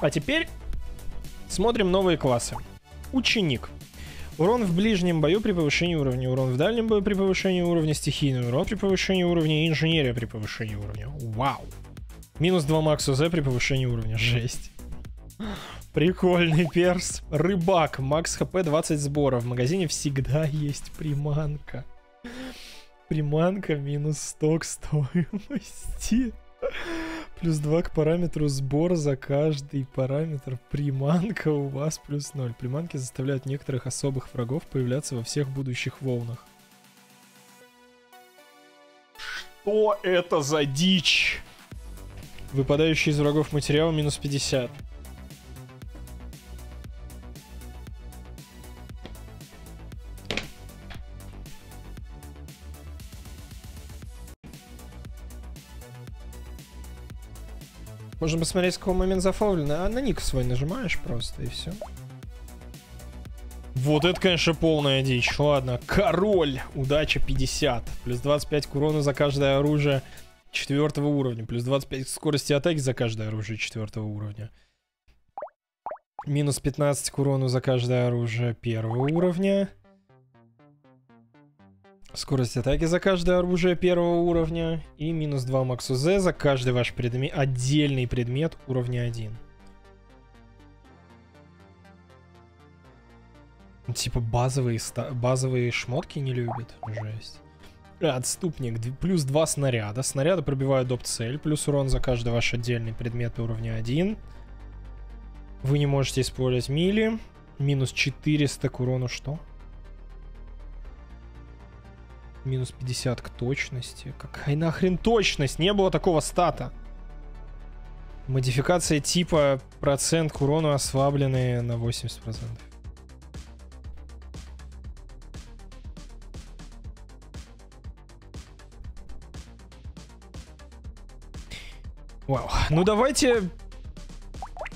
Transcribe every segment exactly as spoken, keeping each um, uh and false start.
А теперь смотрим новые классы. Ученик. Урон в ближнем бою при повышении уровня. Урон в дальнем бою при повышении уровня. Стихийный урон при повышении уровня. Инженерия при повышении уровня. Вау. Минус два макс УЗ при повышении уровня. Жесть. Прикольный перс. Рыбак. Макс ХП двадцать сбора. В магазине всегда есть приманка. Приманка минус сто к стоимости. Плюс два к параметру сбор за каждый параметр. Приманка у вас плюс ноль. Приманки заставляют некоторых особых врагов появляться во всех будущих волнах. Что это за дичь? Выпадающий из врагов материал минус пятьдесят. Можно посмотреть, с какого момента зафаулено. А на ник свой нажимаешь просто, и все. Вот это, конечно, полная дичь. Ладно, король. Удача пятьдесят. Плюс двадцать пять к урону за каждое оружие четвертого уровня. Плюс двадцать пять к скорости атаки за каждое оружие четвертого уровня. Минус пятнадцать к урону за каждое оружие первого уровня. Скорость атаки за каждое оружие первого уровня. И минус два макс УЗ за каждый ваш предмет, отдельный предмет уровня один. Типа базовые, базовые шмотки не любят. Жесть. Отступник. Плюс два снаряда. Снаряды пробивают доп. Цель. Плюс урон за каждый ваш отдельный предмет уровня один. Вы не можете использовать мили. Минус четыреста к урону что? Минус пятьдесят к точности. Какая нахрен точность? Не было такого стата. Модификация типа процент к урону ослабленные на восемьдесят процентов. Вау. Ну давайте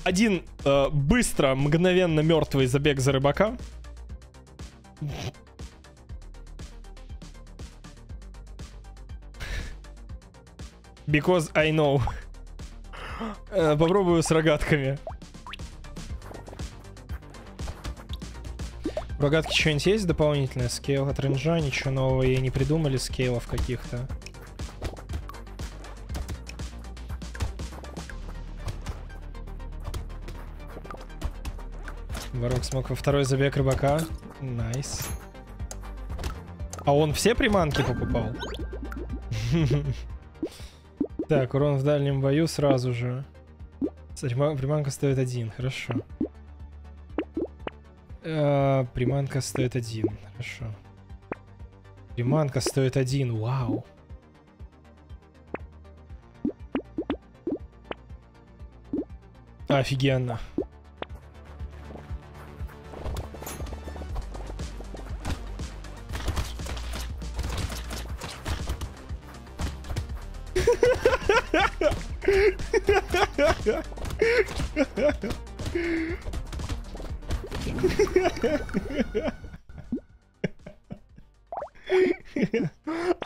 один э, быстро, мгновенно мертвый забег за рыбака. Because I know. Попробую с рогатками. У рогатки что-нибудь есть дополнительное? Скейл от рейнджа, ничего нового. И не придумали скейлов каких-то. Ворог смог во второй забег рыбака. Найс. А он все приманки покупал? Так, урон в дальнем бою сразу же. Приманка стоит один, хорошо. Э, приманка стоит один, хорошо. Приманка стоит один, вау. Офигенно.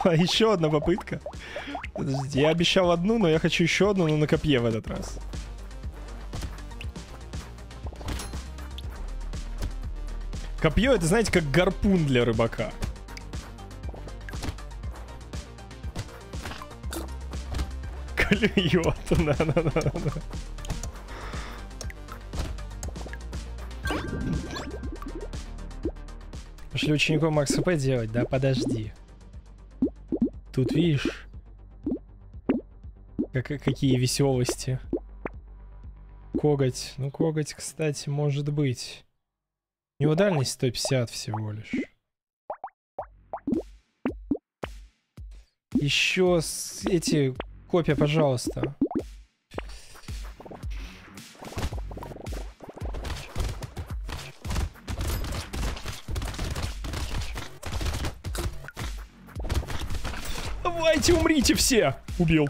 А еще одна попытка. Подожди, я обещал одну, но я хочу еще одну, но на копье в этот раз. Копье — это, знаете, как гарпун для рыбака. Клюет. На-на-на-на-на. Пошли ученику макс ХП делать, да? Подожди. Тут видишь, как, какие веселости. Коготь. Ну, коготь, кстати, может быть. У него дальность сто пятьдесят всего лишь. Еще с эти... Копия, пожалуйста. Давайте, умрите все! Убил.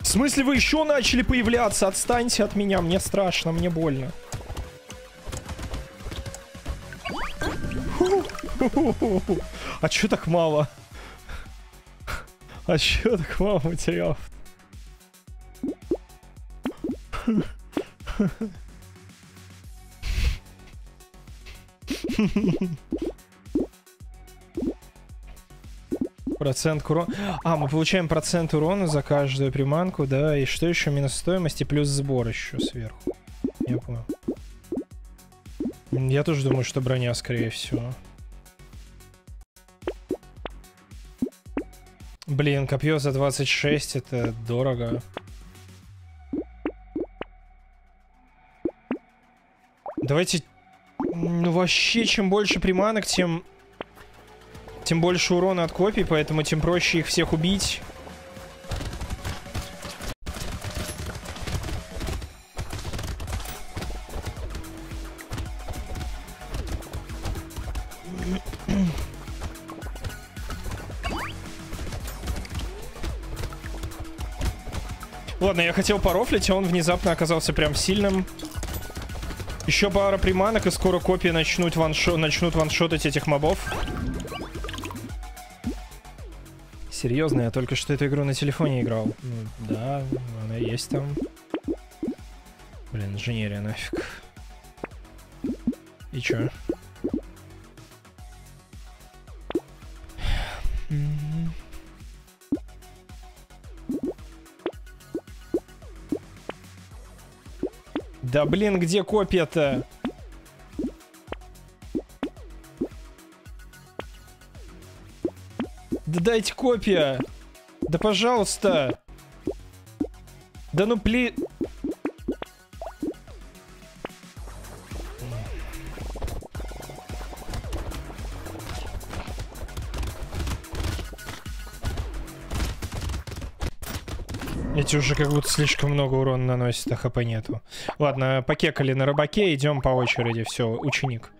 В смысле, вы еще начали появляться? Отстаньте от меня, мне страшно, мне больно. Ху-ху-ху-ху. А чё так мало? А чё так мало материалов? Процент урона. А, мы получаем процент урона за каждую приманку, да. И что еще? Минус стоимость и плюс сбор еще сверху. Я понял. Я тоже думаю, что броня, скорее всего. Блин, копье за двадцать шесть, это дорого. Давайте... Ну вообще, чем больше приманок, тем... Тем больше урона от копий, поэтому тем проще их всех убить. Ладно, я хотел порофлить, а он внезапно оказался прям сильным. Еще пара приманок, и скоро копии начнут, ваншо... начнут ваншотать этих мобов. Серьезно, я только что эту игру на телефоне играл. Ну, да, она есть там. Блин, инженерия нафиг. И чё? Да блин, где копия-то? Да дайте копия! Да пожалуйста! Да ну пли... Эти уже как будто слишком много урона наносят, а хп нету. Ладно, покекали на рыбаке, идем по очереди. Все, ученик.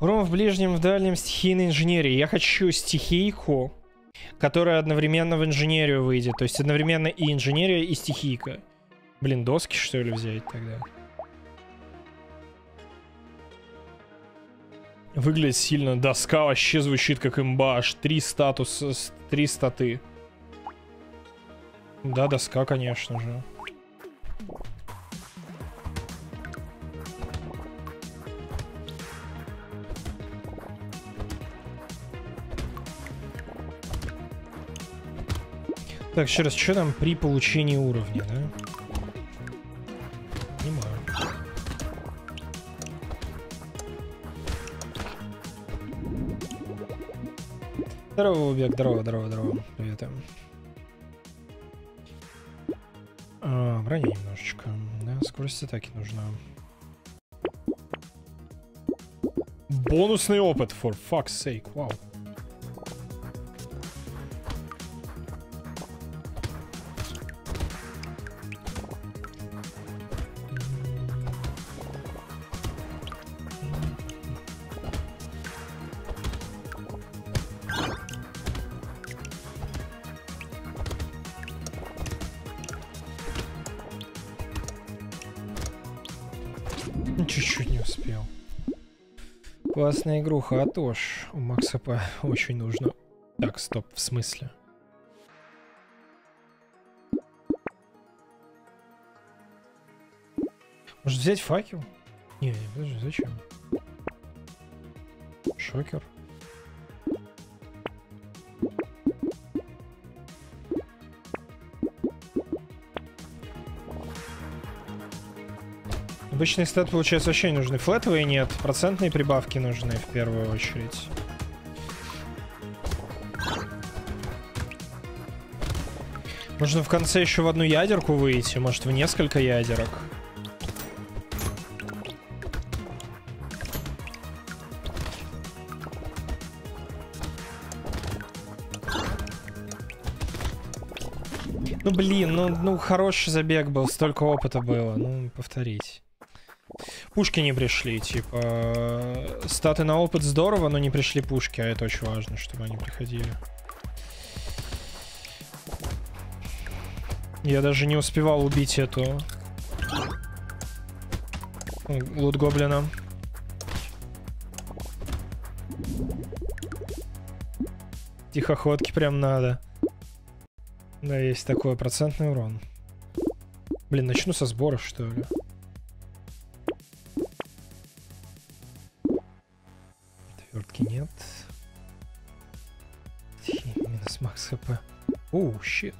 Урон в ближнем, в дальнем, стихийной инженерии. Я хочу стихийку, которая одновременно в инженерию выйдет. То есть одновременно и инженерия, и стихийка. Блин, доски что ли взять тогда? Выглядит сильно. Доска вообще звучит как имба. Аж три статуса, три статы. Да, доска, конечно же. Так, еще раз, что там при получении уровня, да? Понимаю. Здорово, Убег, здорово, здорово, здорово. Привет. А, броня немножечко. Да, скорость атаки нужна. Бонусный опыт, for fuck's sake, вау. Wow. Чуть-чуть не успел. Классная игруха, а то ж у Макса П очень нужно. Так, стоп, в смысле? Может взять факел? Не, не, подожди, зачем? Шокер. Обычный стат, получается, вообще не нужны. Флетовые нет, процентные прибавки нужны в первую очередь. Можно в конце еще в одну ядерку выйти, может в несколько ядерок. Ну блин, ну, ну хороший забег был, столько опыта было, ну повторить. Пушки не пришли, типа, статы на опыт здорово, но не пришли пушки, а это очень важно, чтобы они приходили. Я даже не успевал убить эту лут-гоблина. Тихоходки прям надо. Да, есть такой процентный урон. Блин, начну со сборов, что ли? Отвертки нет. Минус макс хп. Оу, щит.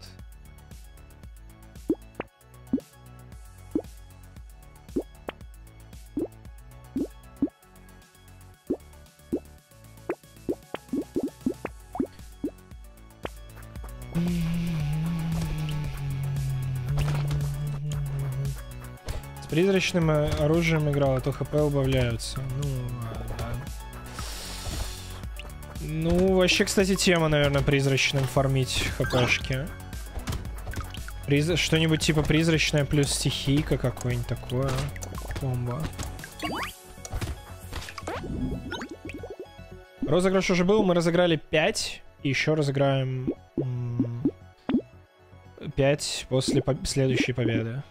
Призрачным оружием играл, а то хп убавляются. Ну, ну, вообще, кстати, тема, наверное, призрачным фармить хпшки. Приз... Что-нибудь типа призрачное плюс стихийка, какое-нибудь такое. Комбо. Розыгрыш уже был, мы разыграли пять. И еще разыграем пять после по... следующей победы.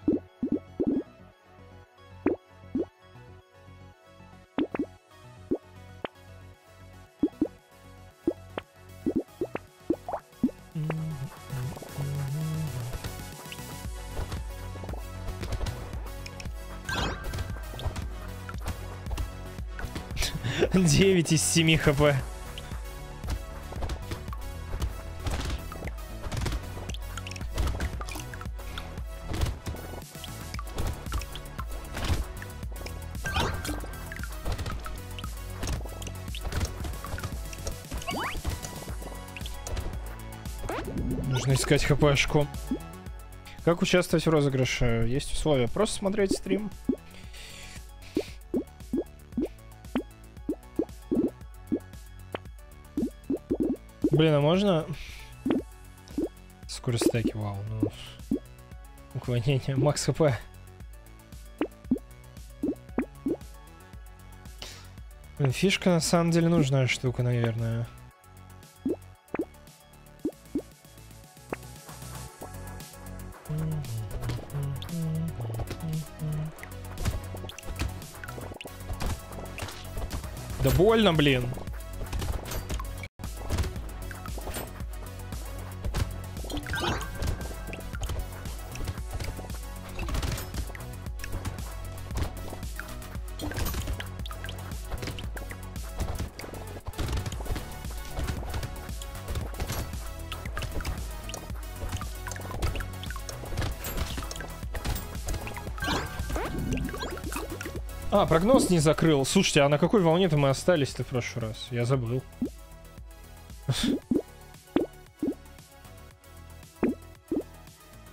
девять из семи хп. Нужно искать хпшку. Как участвовать в розыгрыше? Есть условия. Просто смотреть стрим. Блин, а можно? Скорость стаки, вау, ну... Уклонение, макс хп. Блин, фишка на самом деле нужная штука, наверное. Да больно, блин. А, прогноз не закрыл. Слушайте, а на какой волне-то мы остались-то в прошлый раз? Я забыл.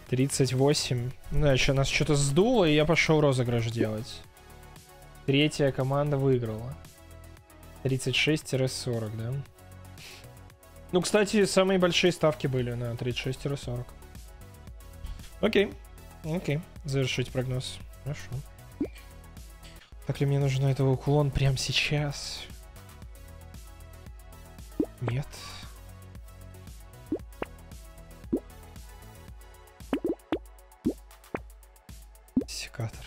тридцать восемь. Да, еще нас что-то сдуло, и я пошел розыгрыш делать. Третья команда выиграла. тридцать шесть сорок, да? Ну, кстати, самые большие ставки были на тридцать шесть сорок. Окей. Окей. Завершить прогноз. Хорошо. Так ли мне нужен этого уклон прямо сейчас? Нет. Секатор.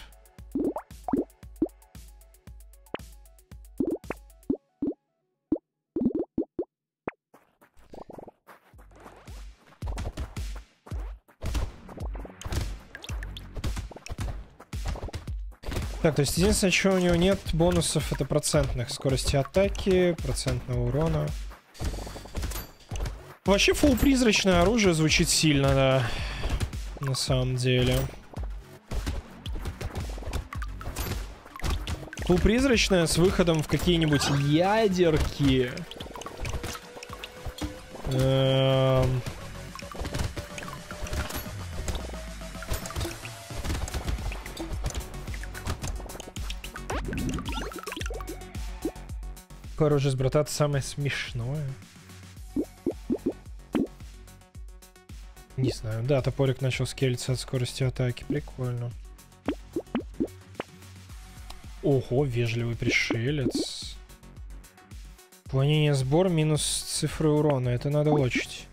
Так, то есть единственное, чего у него нет бонусов, это процентных скорости атаки, процентного урона. Вообще фул призрачное оружие звучит сильно, да, на самом деле. Фул призрачное с выходом в какие-нибудь ядерки. Эм... Оружие с Brotato самое смешное. Не знаю. Да, топорик начал скелиться от скорости атаки. Прикольно. Ого, вежливый пришелец. Уклонение сбор минус цифры урона. Это надо лочить.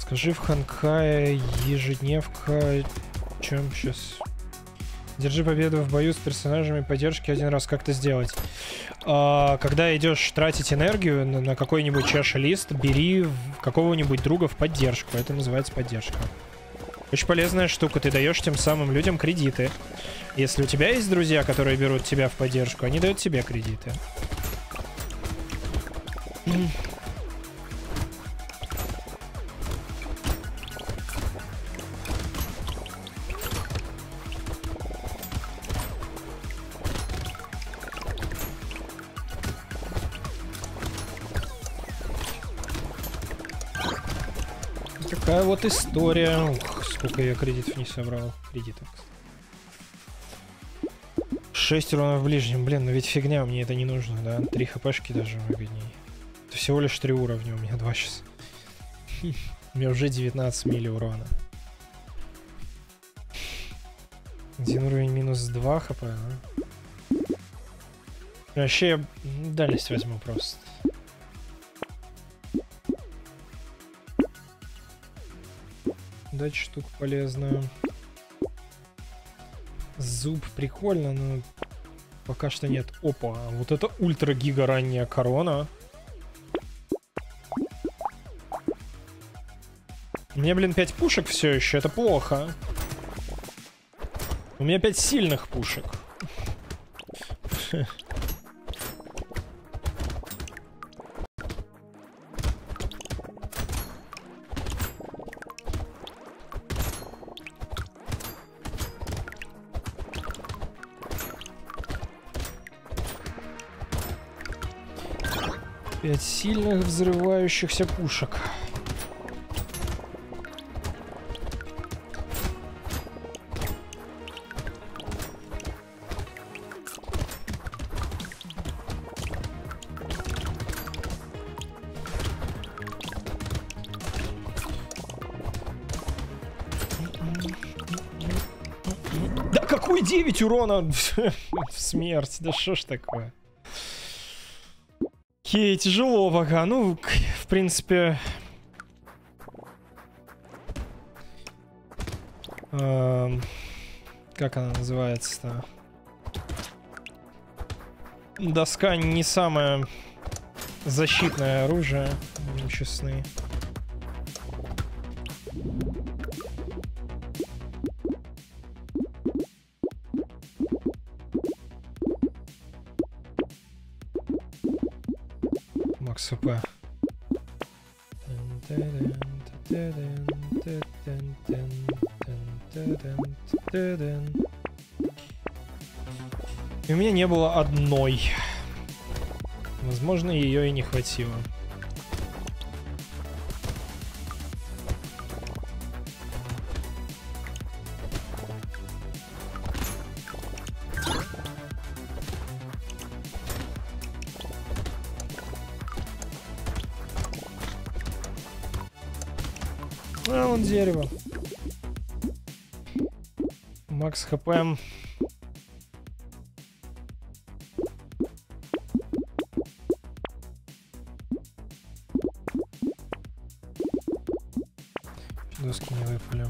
Скажи в Ханкае ежедневка... Чем сейчас... Держи победу в бою с персонажами поддержки один раз. Как это сделать? А, когда идешь тратить энергию на, на какой-нибудь чашелист, бери какого-нибудь друга в поддержку. Это называется поддержка. Очень полезная штука. Ты даешь тем самым людям кредиты. Если у тебя есть друзья, которые берут тебя в поддержку, они дают тебе кредиты. Такая вот история. Ух, сколько я кредитов не собрал. Кредитов. шесть уронов в ближнем. Блин, ну ведь фигня, мне это не нужно, да? три хпшки даже выгоднее. Это всего лишь три уровня, у меня два сейчас. У меня уже девятнадцать мили урона. Один уровень минус два хп, да? Вообще, я дальность возьму просто. Дать штуку полезную. Зуб прикольно, но пока что нет. Опа, вот это ультра-гига ранняя корона. Мне, блин, пять пушек все еще, это плохо. У меня пять сильных пушек. пять сильных взрывающихся пушек. Да какой девять урона в смерть? Да что ж такое? Окей, тяжело пока. Ну, в принципе... Эм, как она называется-то? Доска не самое защитное оружие, будем честны. Супа. И у меня не было одной. Возможно, ее и не хватило. А, вон дерево. Макс хп. Доски не выпали.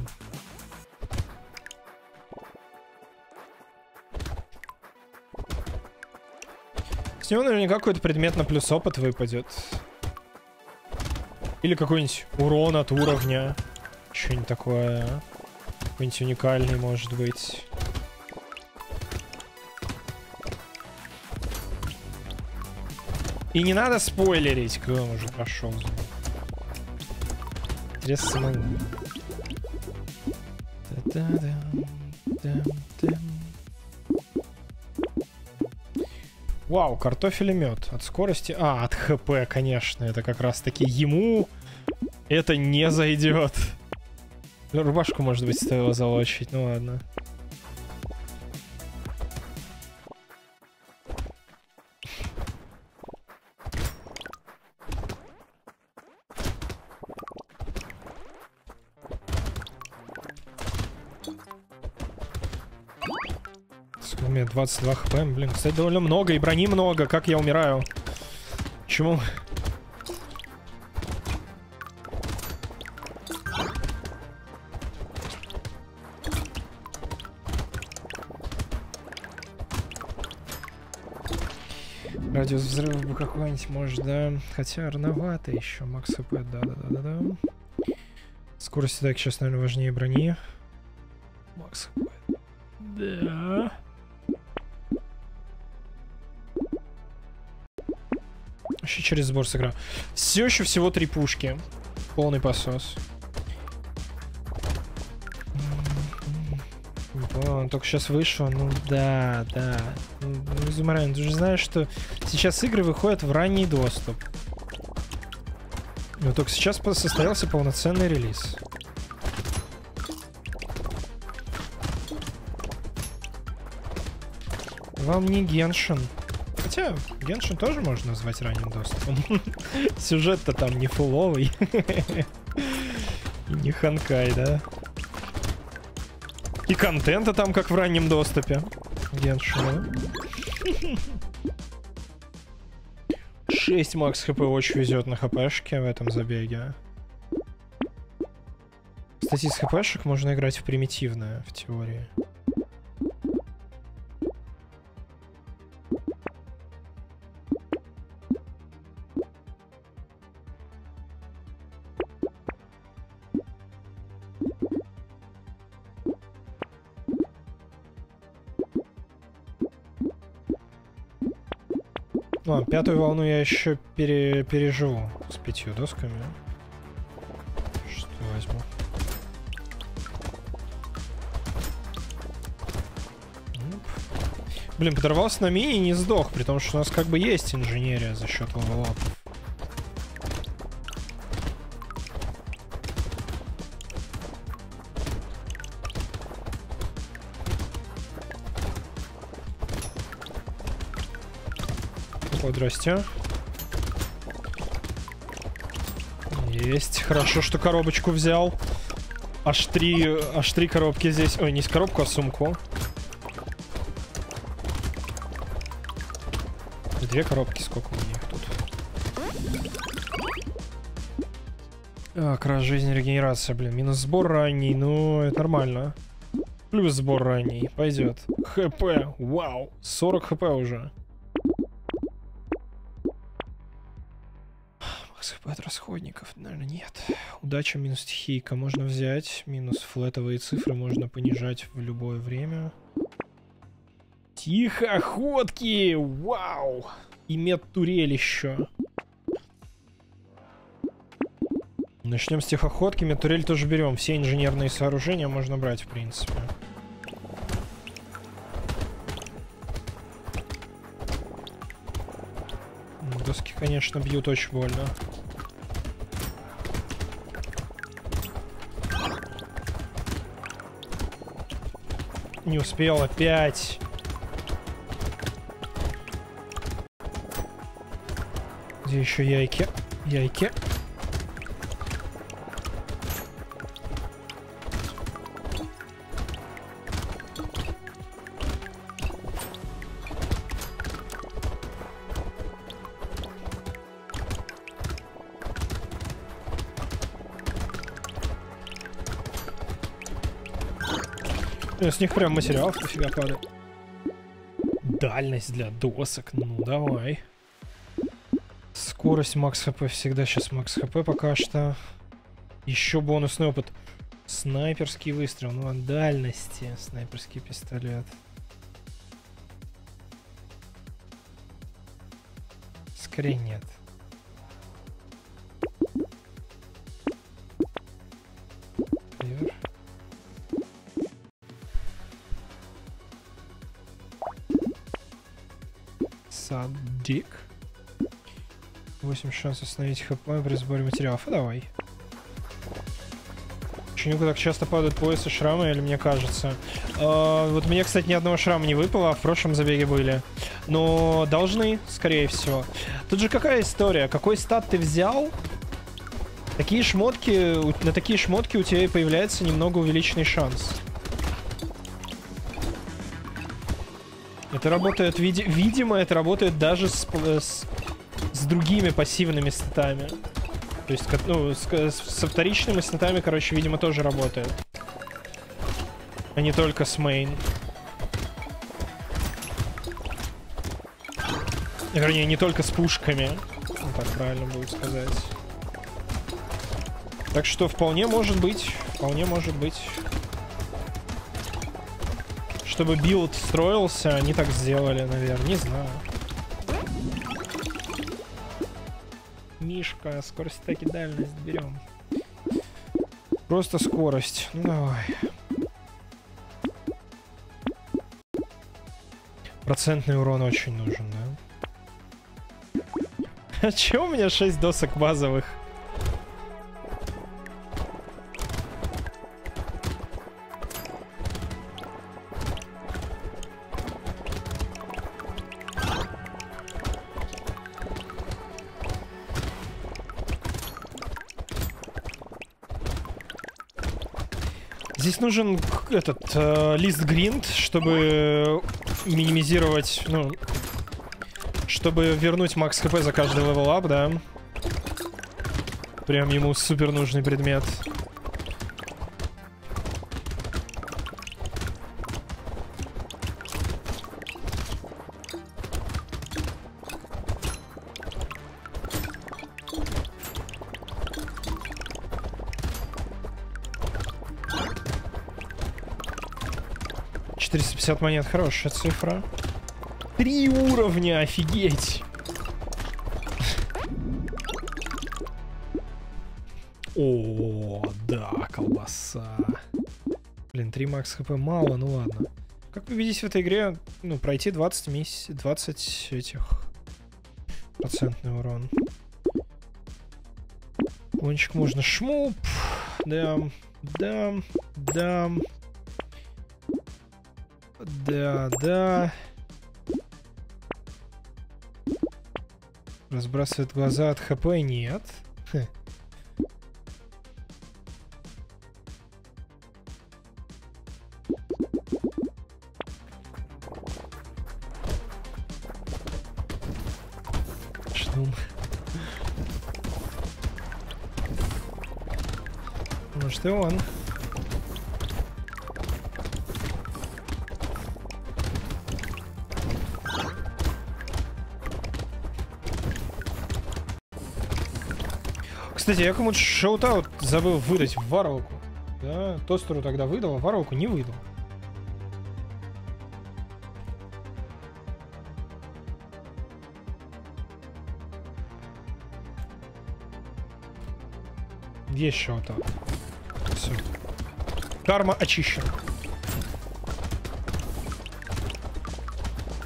С него наверняка какой-то предмет на плюс опыт выпадет. Или какой-нибудь урон от уровня. Что-нибудь такое. Какой-нибудь уникальный, может быть. И не надо спойлерить, когда он уже пошел. Интересно. Вау, картофель и мед. От скорости... А, от хп, конечно. Это как раз таки ему это не зайдет. Рубашку, может быть, стоило залочить. Ну ладно. У меня двадцать два хп. Блин, кстати, довольно много. И брони много. Как я умираю? Почему? Радиус взрыва бы какой-нибудь, может, да? Хотя рановато еще. Макс хп, да-да-да-да-да. Скорость атаки сейчас, наверное, важнее брони. Макс. Да. Еще через сбор сыграю. Все еще всего три пушки. Полный посос. Он только сейчас вышел. Ну да, да. Изумран, ты же знаешь, что сейчас игры выходят в ранний доступ. Но только сейчас состоялся полноценный релиз. Вам не Геншин. Хотя Геншин тоже можно назвать ранним доступом. Сюжет-то там не фуловый. Не ханкай, да? И контента там как в раннем доступе. Геншин. шесть макс хп, очень везет на хпшке в этом забеге. Кстати, с хпшек можно играть в примитивное, в теории. Ладно, пятую волну я еще пере переживу с пятью досками. Шестую возьму. Оп. Блин, подорвался на мини и не сдох, при том, что у нас как бы есть инженерия за счет левелап. Здрасте. Есть. Хорошо, что коробочку взял. Аж три, аж три коробки здесь. Ой, не с коробку, а сумку. Две коробки, сколько у них тут. А, крас жизни, регенерация, блин. Минус сбор ранний, ну, это нормально. Плюс сбор ранний, пойдет. ХП, вау, сорок хп уже. От расходников, наверное, нет. Удача минус стихийка можно взять. Минус флетовые цифры можно понижать в любое время. Тихоходки! Вау! И медтурель еще. Начнем с тихоходки. Медтурель тоже берем. Все инженерные сооружения можно брать, в принципе. Доски, конечно, бьют очень больно. Не успел опять. Где еще яйки? Яйки. С них прям материал дофига падает. Дальность для досок. Ну, давай. Скорость макс хп всегда. Сейчас макс хп пока что. Еще бонусный опыт. Снайперский выстрел. Ну, а дальности. Снайперский пистолет. Скорее нет. Дик. восемь шансов остановить хп при сборе материалов. А давай. Ученику так часто падают поясы, шрамы, или мне кажется. А, вот мне, кстати, ни одного шрама не выпало, а в прошлом забеге были. Но должны, скорее всего. Тут же какая история? Какой стат ты взял? Такие шмотки, на такие шмотки у тебя и появляется немного увеличенный шанс. Это работает, види видимо, это работает даже с, с, с другими пассивными статами. То есть, ну, с, со вторичными статами, короче, видимо, тоже работает. А не только с мейн. Вернее, не только с пушками. Ну, так правильно будет сказать. Так что вполне может быть, вполне может быть. Чтобы билд строился, они так сделали, наверное. Не знаю. Мишка, скорость атаки, дальность берем. Просто скорость. Ну давай. Процентный урон очень нужен, да? А чё у меня шесть досок базовых? Здесь нужен этот э, лист гринд, чтобы минимизировать, ну, чтобы вернуть макс хп за каждый левелап, да. Прям ему супер нужный предмет. четыреста пятьдесят монет, хорошая цифра. Три уровня, офигеть! О, да, колбаса. Блин, три макс хп мало, ну ладно. Как победить в этой игре? Ну, пройти двадцать миссий, двадцать этих. Процентный урон. Лунчик можно шмуп. Дам, дам, дам. Да, да. Разбрасывает глаза от хп? Нет. Хе. Шнум. Может и он. Кстати, я кому-то шаутаут забыл выдать в Варвалку. Да, Тостеру тогда выдал, а Варвалку не выдал. Есть шаутаут. Все. Карма очищена.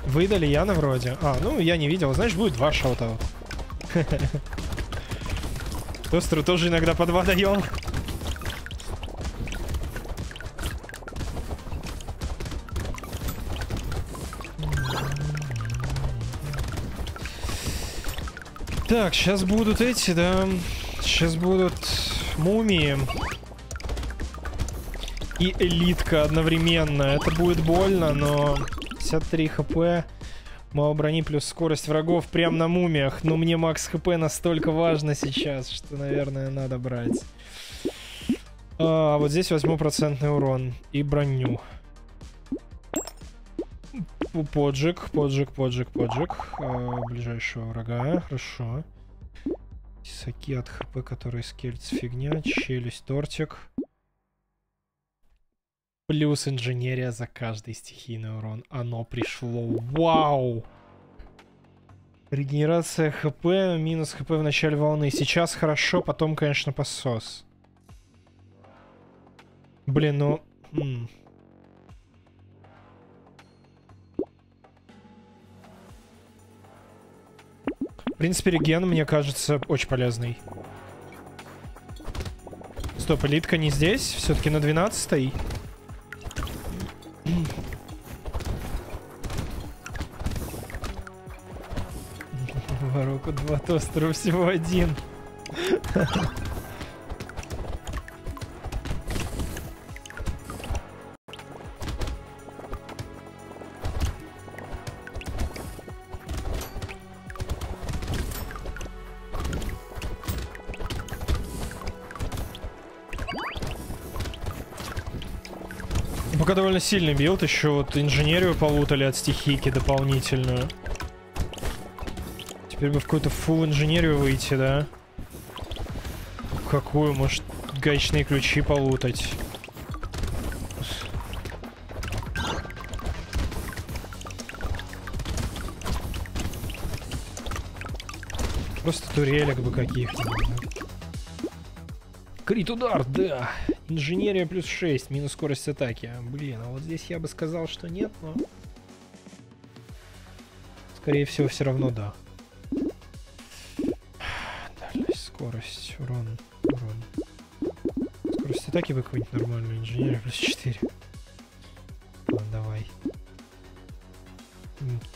Выдали Яна вроде. А, ну я не видел. Значит, будет два шаутаута. Тостеру тоже иногда по два даем. Так, сейчас будут эти, да. Сейчас будут мумии. И элитка одновременно. Это будет больно, но пятьдесят три хп. Мало брони плюс скорость врагов прям на мумиях. Но мне макс хп настолько важно сейчас, что, наверное, надо брать. А вот здесь возьму процентный урон и броню. Поджиг, поджиг, поджиг, поджиг. А, ближайшего врага. Хорошо. Тесаки от хп, которые скельц фигня. Челюсть, тортик. Плюс инженерия за каждый стихийный урон. Оно пришло. Вау! Регенерация хп, минус хп в начале волны. Сейчас хорошо, потом, конечно, посос. Блин, ну... М-м. В принципе, реген, мне кажется, очень полезный. Стоп, элитка не здесь. Все-таки на двенадцатой. Руку два тостера, всего один. Пока довольно сильный билд, еще вот инженерию полутали от стихийки дополнительную. Теперь бы в какую-то фул инженерию выйти, да? Какую, может, гаечные ключи полутать. Просто турелек бы каких-нибудь. Крит удар, да. Инженерия плюс шесть, минус скорость атаки. Блин, а вот здесь я бы сказал, что нет, но... Скорее всего, все равно да. Дальность, скорость, урон, урон. Скорость атаки бы какую-нибудь нормальную. Инженерия плюс четыре. Ладно, давай.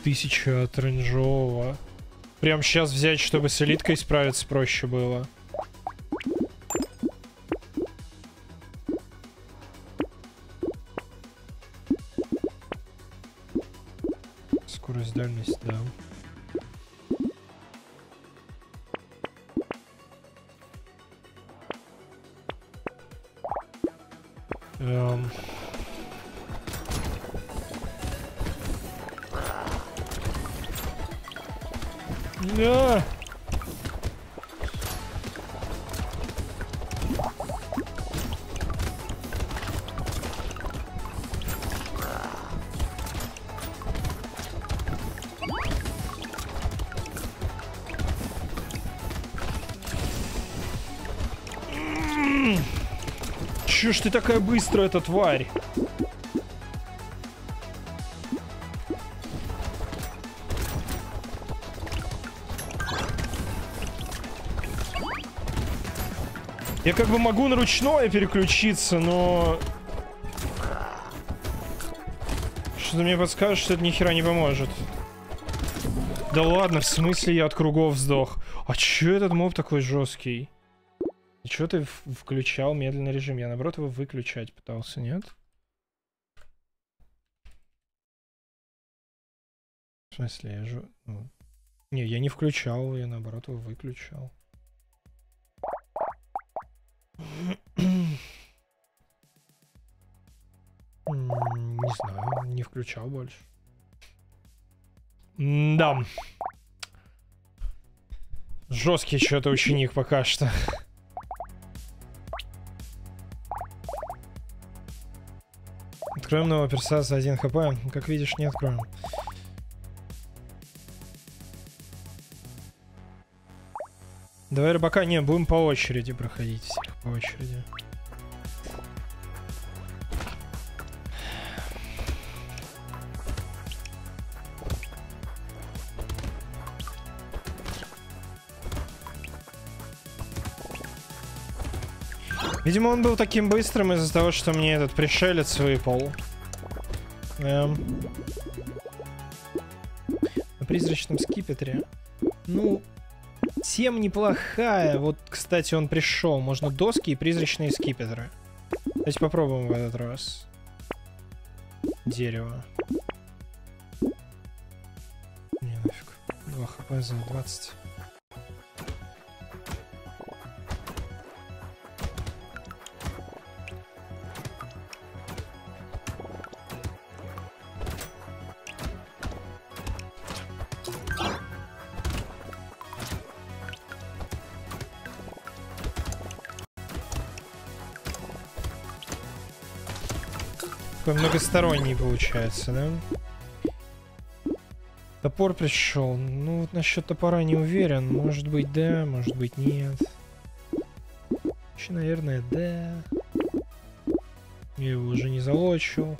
Тысяча от рейнджового. Прям сейчас взять, чтобы с элиткой справиться проще было. Скорость, дальность, да. Эм... Да. Чё ж ты такая быстрая, эта тварь? Я как бы могу на ручное переключиться, но... Что-то мне подскажешь, что это нихера не поможет. Да ладно, в смысле я от кругов сдох? А чё этот моб такой жесткий? Чё ты включал медленный режим? Я наоборот его выключать пытался, нет? В смысле, я же... Ну... Не, я не включал его, я наоборот его выключал. Не знаю, не включал больше. Да. Жесткий что-то ученик пока что. Откроем нового перса за один хп. Как видишь, не откроем. Давай рыбака. Не, будем по очереди проходить всех, по очереди. Видимо, он был таким быстрым из-за того, что мне этот пришелец выпал. Эм. На призрачном скипетре. Ну, тем неплохая. Вот, кстати, он пришел. Можно доски и призрачные скипетры. Давайте попробуем в этот раз. Дерево. Не, нафиг. два хп за двадцать. Многосторонний получается, да? Топор пришел. Ну, вот насчет топора не уверен. Может быть, да, может быть, нет. Еще, наверное, да. Я его уже не залочил.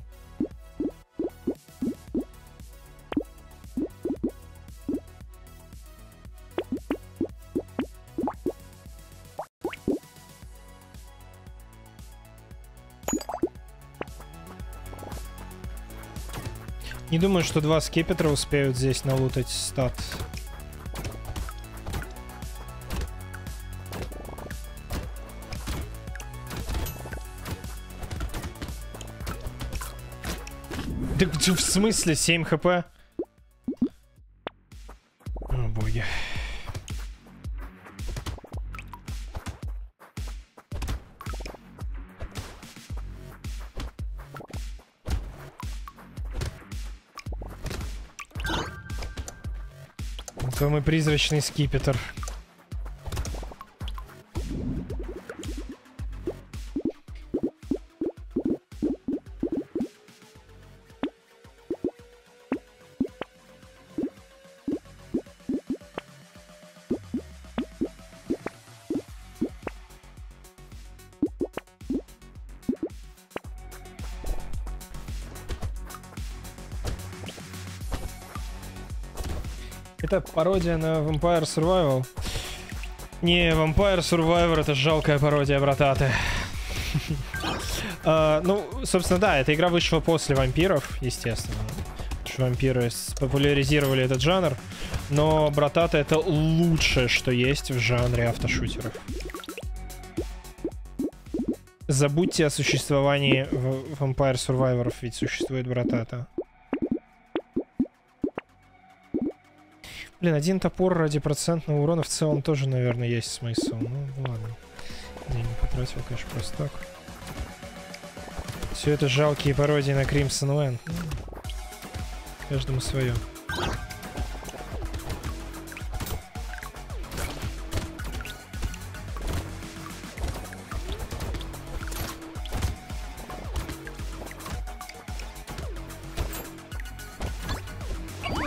Не думаю, что два скипетра успеют здесь налутать стат. Да в смысле семь хп? О боги. Там и призрачный скипетр. Итак, пародия на Vampire Survival. Не, Vampire Survivor — это жалкая пародия Brotato. Uh, ну, собственно, да, эта игра вышла после вампиров, естественно. Вампиры популяризировали этот жанр, но Brotato — это лучшее, что есть в жанре автошутеров. Забудьте о существовании Vampire Survivors, ведь существует Brotato. Блин, один топор ради процентного урона в целом тоже, наверное, есть смысл. Ну, ладно. Деньги потратил, конечно, просто так. Все это жалкие пародии на Crimson Land. Каждому свое.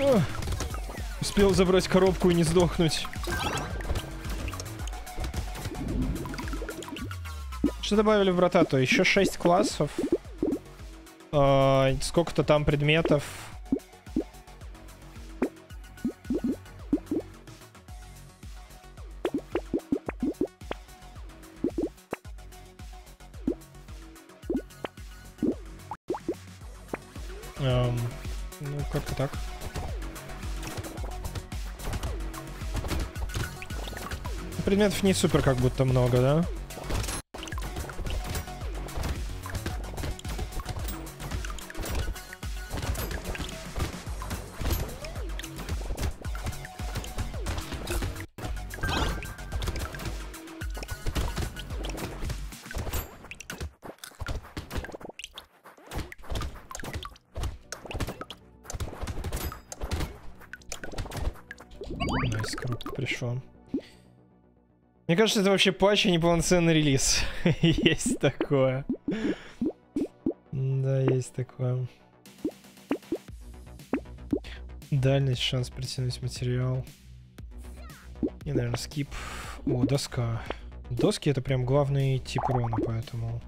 О! Успел забрать коробку и не сдохнуть. Что добавили в Brotato? Еще шесть классов. Э, сколько-то там предметов. Предметов не супер как будто много, да? Найс, круто пришло. Мне кажется, это вообще патч, а не полноценный релиз. Есть такое. Да, есть такое. Дальность, шанс притянуть материал. И, наверное, скип. О, доска. Доски — это прям главный тип урона, поэтому...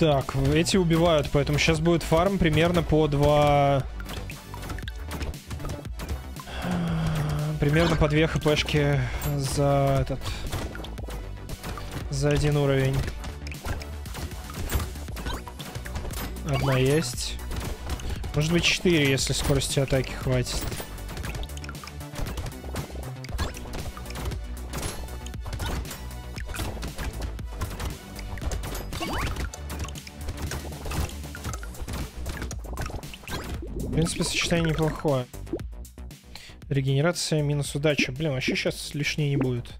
Так, эти убивают, поэтому сейчас будет фарм примерно по два... Примерно по две хпшки за этот... За один уровень. Одна есть. Может быть четыре, если скорости атаки хватит. В принципе, сочетание неплохое. Регенерация минус удача. Блин, вообще сейчас лишней не будет.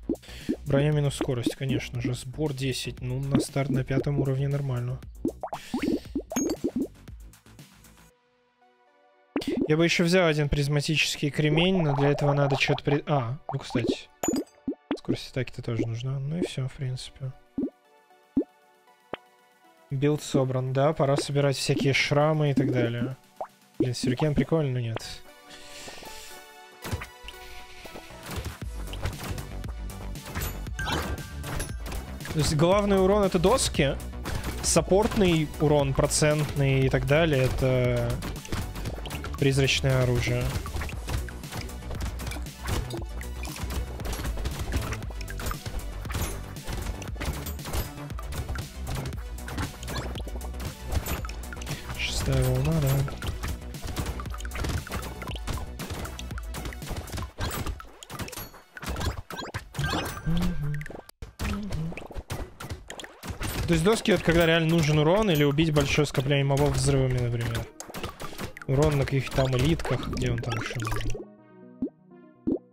Броня минус скорость, конечно же. Сбор десять. Ну, на старт на пятом уровне нормально. Я бы еще взял один призматический кремень, но для этого надо что-то... При... А, ну, кстати. Скорость атаки-то тоже нужна. Ну и все, в принципе. Билд собран, да. Пора собирать всякие шрамы и так далее. Блин, сюрикен прикольно, но нет. То есть главный урон — это доски. Саппортный урон, процентный и так далее — это призрачное оружие. Шестая волна, да. То есть доски — это когда реально нужен урон, или убить большое скопление мобов взрывами, например. Урон на каких-то там элитках, где он там еще нужен.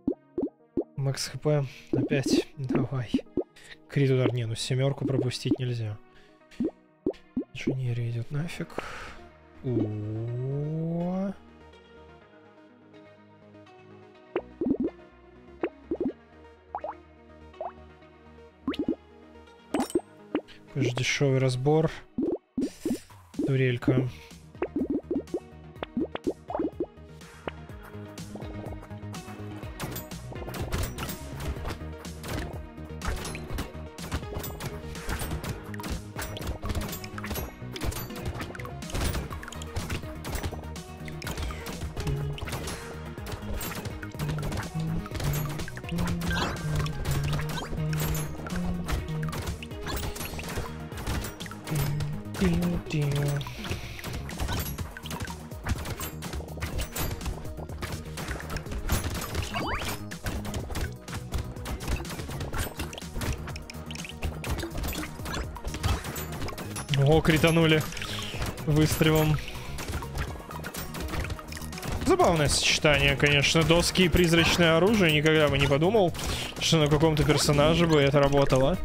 Макс хп опять. Давай. Крит удар. Не, ну семерку пропустить нельзя. Инженерия идет нафиг. О-о-о-о. Дешевый разбор. Турелька. О, кританули выстрелом. Забавное сочетание, конечно. Доски и призрачное оружие. Никогда бы не подумал, что на каком-то персонаже бы это работало.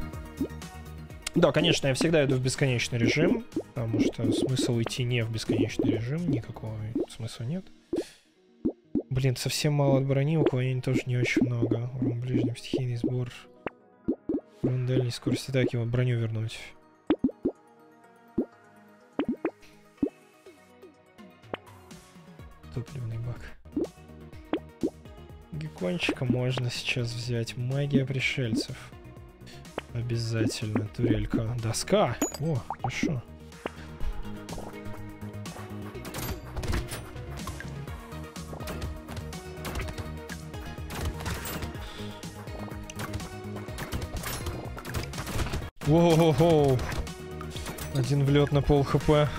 Да, конечно, я всегда иду в бесконечный режим, потому что смысл идти не в бесконечный режим, никакого смысла нет. Блин, совсем мало от брони, уклонений тоже не очень много. Урон ближним, стихийный сбор. Урон дальней скорости атаки, его броню вернуть. Топливный бак. Геккончика можно сейчас взять. Магия пришельцев. Обязательно. Турелька. Доска. О, хорошо. Воу-воу-воу. Один влет на пол хп.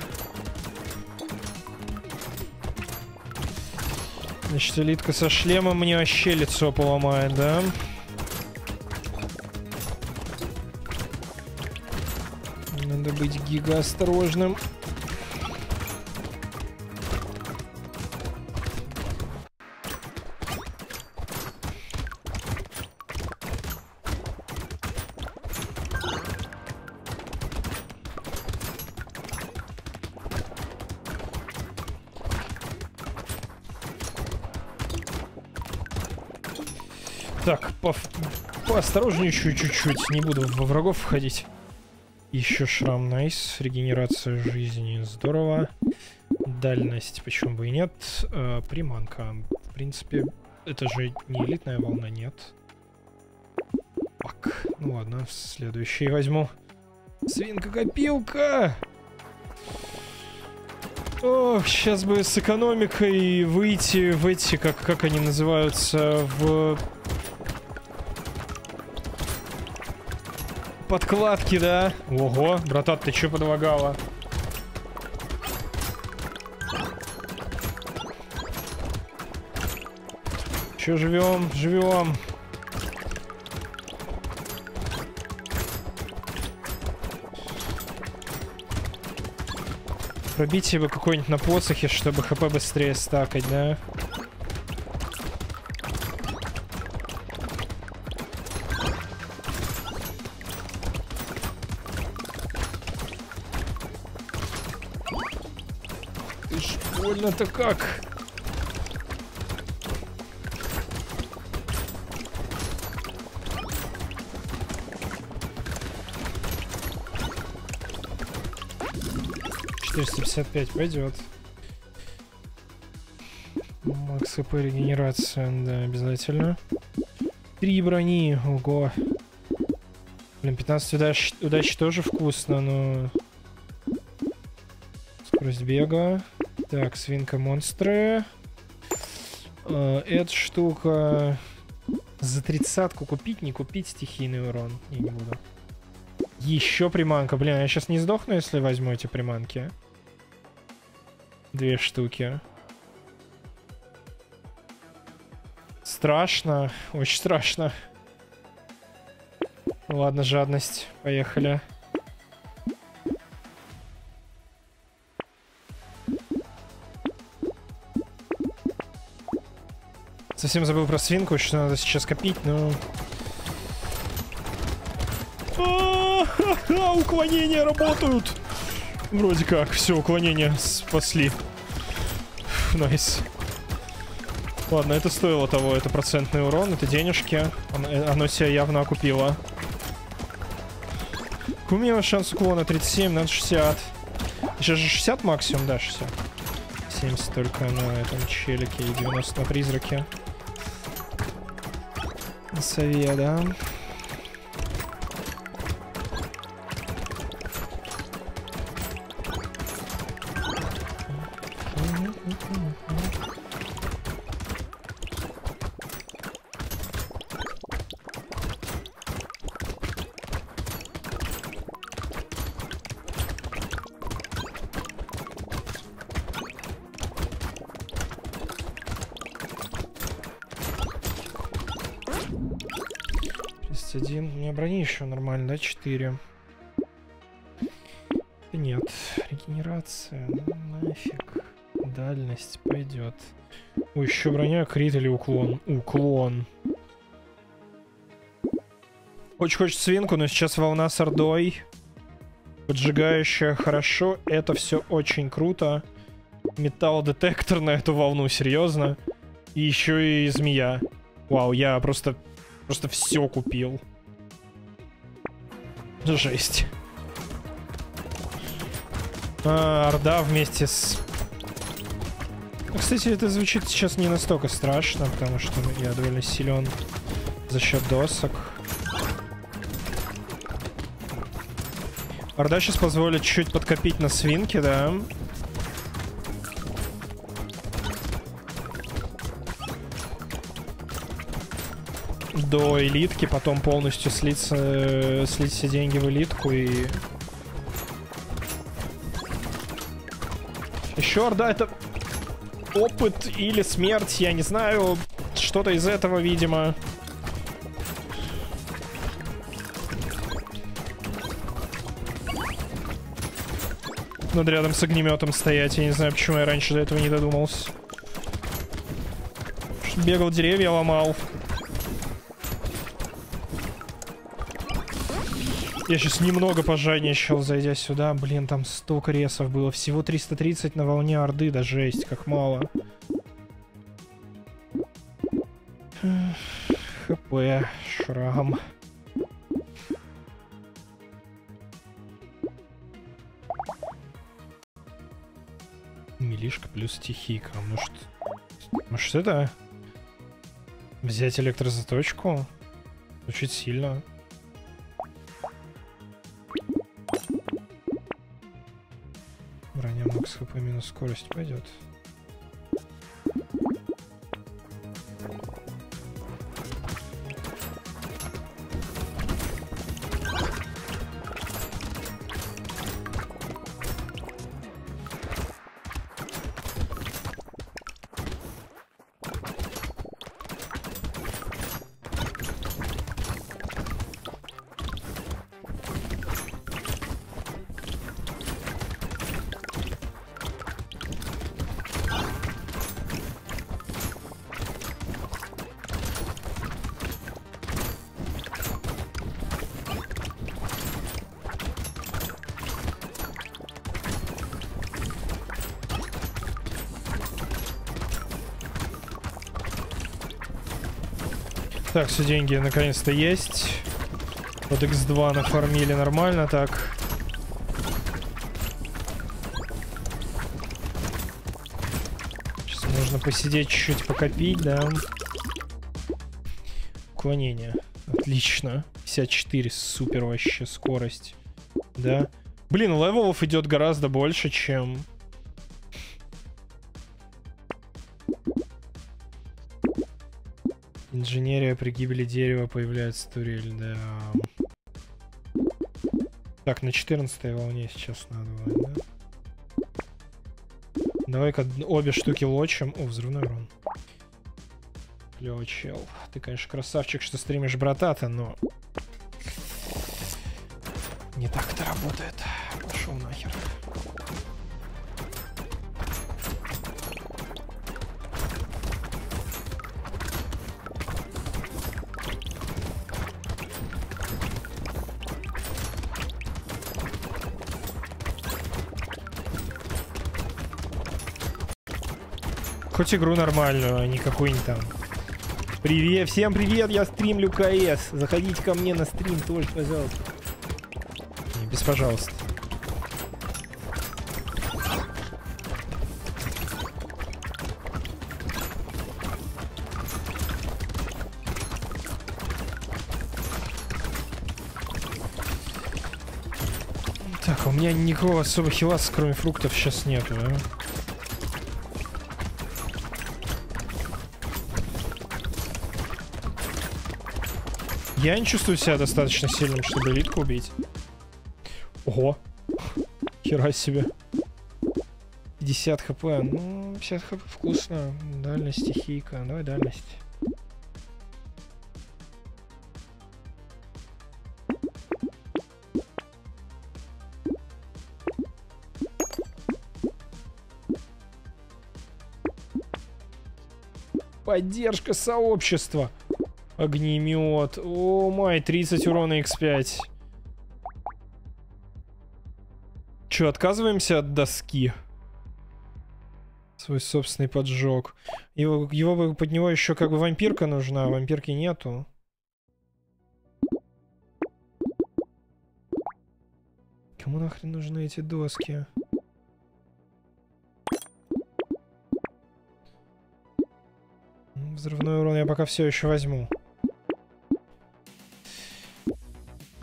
Значит, элитка со шлемом мне вообще лицо поломает, да? Надо быть гига осторожным. Осторожнее чуть-чуть, не буду во врагов входить. Еще шрам, найс. Регенерация жизни, здорово. Дальность, почему бы и нет. Э, приманка. В принципе, это же не элитная волна, нет. Так, ну ладно, следующий возьму. Свинка-копилка! О, сейчас бы с экономикой выйти в эти, как, как они называются, в... Подкладки, да? Ого, братат, ты чё подлагала? Чё, живем, живем. Пробить его какой-нибудь на посохе, чтобы хп быстрее стакать, да? Это как? четыреста пятьдесят пять пойдет. Макс хп, регенерация, да, обязательно. Три брони, ого. Блин, пятнадцать удачи, удачи тоже вкусно, но... Скорость бега. Так, свинка-монстры. Э, эта штука... За тридцатку купить, не купить стихийный урон. Я не буду. Еще приманка. Блин, я сейчас не сдохну, если возьму эти приманки. Две штуки. Страшно. Очень страшно. Ладно, жадность. Поехали. Совсем забыл про свинку, что надо сейчас копить, но... А-а-а, уклонения работают! Вроде как, все, уклонения спасли. Найс. Ладно, это стоило того, это процентный урон, это денежки. Оно, оно себя явно окупило. У меня шанс уклона тридцать семь, надо шестьдесят. Сейчас же шестьдесят максимум, да, шестьдесят. семьдесят только на этом челике и девяносто на призраке. Сове, да? двадцать один. У меня брони еще нормально, да? четыре. Нет. Регенерация. Ну, нафиг. Дальность пойдет. Ой, еще броня, крит или уклон? Уклон. Очень хочется свинку, но сейчас волна с ордой. Поджигающая хорошо. Это все очень круто. Металлодетектор на эту волну, серьезно. И еще и змея. Вау, я просто... Просто все купил. Жесть. А, орда вместе с... Кстати, это звучит сейчас не настолько страшно, потому что я довольно силен за счет досок. Орда сейчас позволит чуть подкопить на свинке, да. До элитки, потом полностью слиться, слить все деньги в элитку и... Еще орда, это опыт или смерть, я не знаю, что-то из этого, видимо. Надо рядом с огнеметом стоять, я не знаю, почему я раньше до этого не додумался. Бегал, деревья ломал. Я сейчас немного пожадничал, зайдя сюда. Блин, там столько ресов было. Всего триста тридцать на волне орды. Да жесть, как мало. ХП, шрам. Милишка плюс стихийка. Может, может это? Взять электрозаточку? Звучит сильно. ХП минус скорость пойдет. Так, все деньги наконец-то есть. Вот икс два нафармили нормально, так. Сейчас нужно посидеть чуть-чуть, покопить, да. Уклонение. Отлично. пятьдесят четыре, супер вообще, скорость. Да. Блин, левелов идет гораздо больше, чем... Инженерия при гибели дерева появляется турель, да. Так, на четырнадцатой волне сейчас надо было, да? Давай-ка обе штуки лочим. О, взрывной урон. Клево, чел. Ты, конечно, красавчик, что стримишь Brotato, но... Не так это работает. Пошел нахер. Хоть игру нормальную, а не какую-нибудь там. Привет, всем привет, я стримлю КС. Заходите ко мне на стрим тоже, пожалуйста. Не, без пожалуйста. Так, у меня никакого особо хиласа, кроме фруктов, сейчас нету, да? Я не чувствую себя достаточно сильным, чтобы элитку убить. Ого. Хера себе. пятьдесят хп. Ну, пятьдесят хп вкусно. Дальность, стихийка. Давай дальность. Поддержка сообщества. Огнемет. О, май, тридцать урона икс пять. Че, отказываемся от доски? Свой собственный поджог. Его, его, под него еще как бы вампирка нужна, а вампирки нету. Кому нахрен нужны эти доски? Взрывной урон я пока все еще возьму.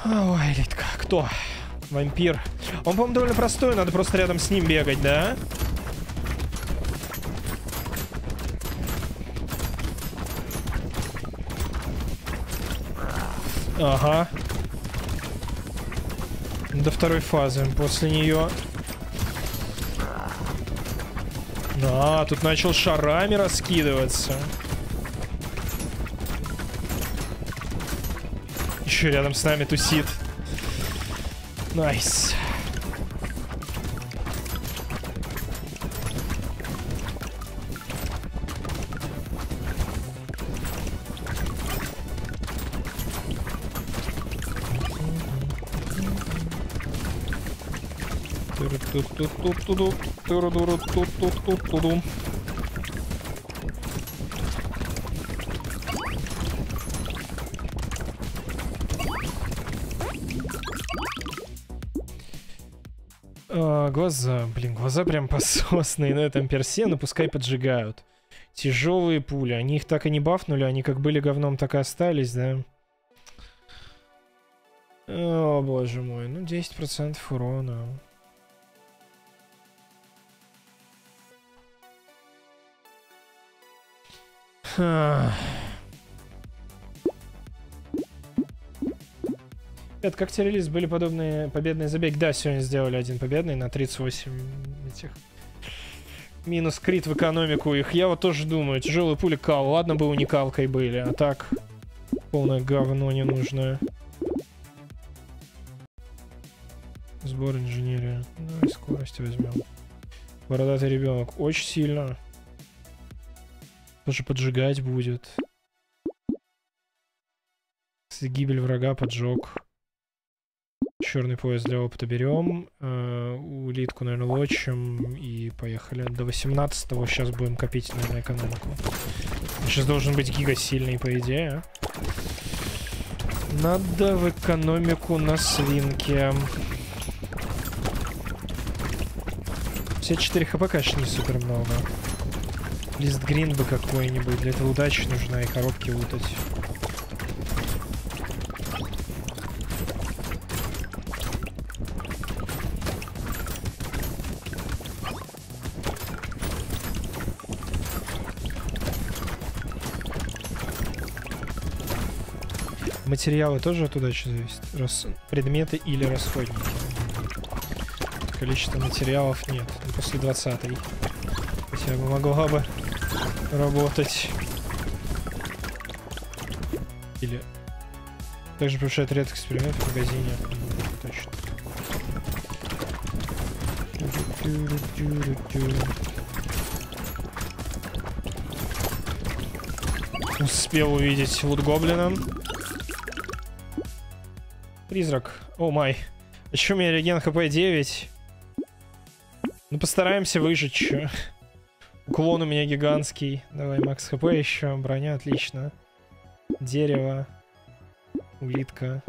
Ой, Литка, кто? Вампир. Он, по-моему, довольно простой, надо просто рядом с ним бегать, да? Ага. До второй фазы. После нее... А, тут начал шарами раскидываться. Еще рядом с нами тусит. Найс. Тут-тут-тут-тут-тут. Тут-тут-тут-тут-тут-тут. А, глаза, блин, глаза прям пососные. На этом персе, но пускай поджигают. Тяжелые пули. Они их так и не бафнули, они как были говном, так и остались, да? О, боже мой, ну десять процентов урона. Ха. Ребят, как тебе релиз? Были подобные победные забеги? Да, сегодня сделали один победный на тридцать восемь этих. Минус крит в экономику их. Я вот тоже думаю, тяжелые пули кал. Ладно бы уникалкой были, а так полное говно ненужное. Сбор инженерия. Ну и скорость возьмем. Бородатый ребенок. Очень сильно. Тоже поджигать будет. Гибель врага, поджог. Черный пояс для опыта берем. Э, улитку, наверное, лочим. И поехали. До восемнадцатого сейчас будем копить, наверное, экономику. Сейчас должен быть гига сильный, по идее. Надо в экономику на свинке. пятьдесят четыре хп, конечно, не супер много. Лист грин бы какой-нибудь. Для этого удача нужна и коробки лутать. Материалы тоже от удачи зависят. Рас... Предметы или расходники. Количество материалов нет. Ну, после двадцатой. Хотя бы могла бы работать. Или... Также повышает редкость эксперимент в магазине. Точно. Успел увидеть лут гоблина. Призрак. О май. А чё у меня реген хп девять? Ну постараемся выжить, чё. Уклон у меня гигантский. Давай макс хп еще. Броня, отлично. Дерево. Улитка.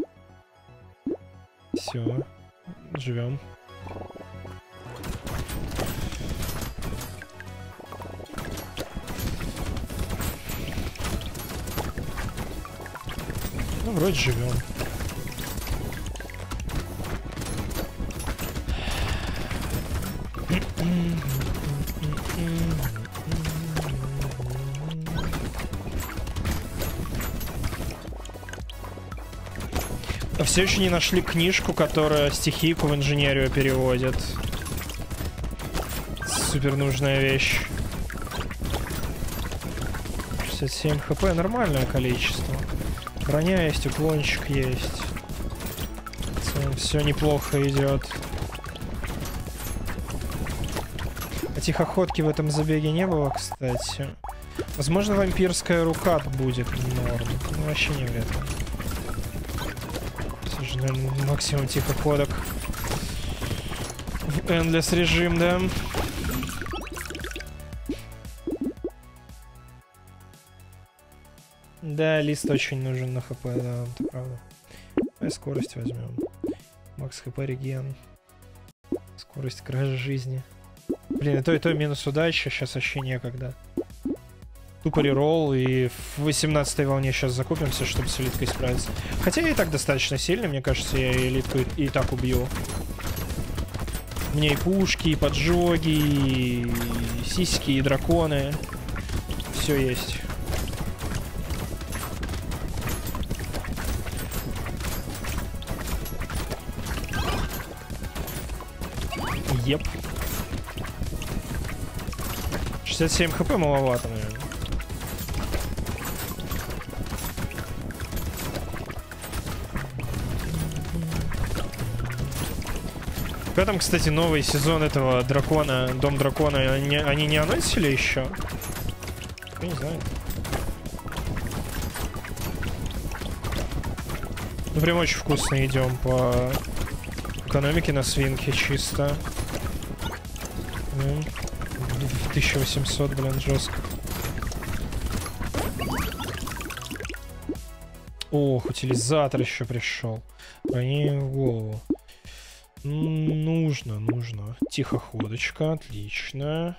Все. Живем. Ну, вроде живем. Все еще не нашли книжку, которая стихийку в инженерию переводит. Супер нужная вещь. шестьдесят семь хп, нормальное количество. Броня есть, уклончик есть. Все неплохо идет. А тихоходки в этом забеге не было, кстати. Возможно, вампирская рука будет норм. Ну, вообще не вред. Максимум тихо ходок. В Endless режим, да? Да, лист очень нужен на хп, да, это правда. А скорость возьмем. Макс хп реген. Скорость кражи жизни. Блин, и то, и то минус удача, сейчас вообще некогда. Тупо реролл, и в восемнадцатой волне сейчас закупимся, чтобы с элиткой справиться. Хотя я и так достаточно сильный, мне кажется, я элитку и, и так убью. Мне и пушки, и поджоги, и сиськи, и драконы. Все есть. Еп. шестьдесят семь хп маловато, наверное. Когда там, кстати, новый сезон этого дракона, Дом дракона, они, они не анонсили еще? Я не знаю. Ну, прям очень вкусно идем по экономике на свинке, чисто. тысяча восемьсот, блин, жестко. Ох, утилизатор еще пришел. Они в голову. Нужно, нужно. Тихоходочка, отлично.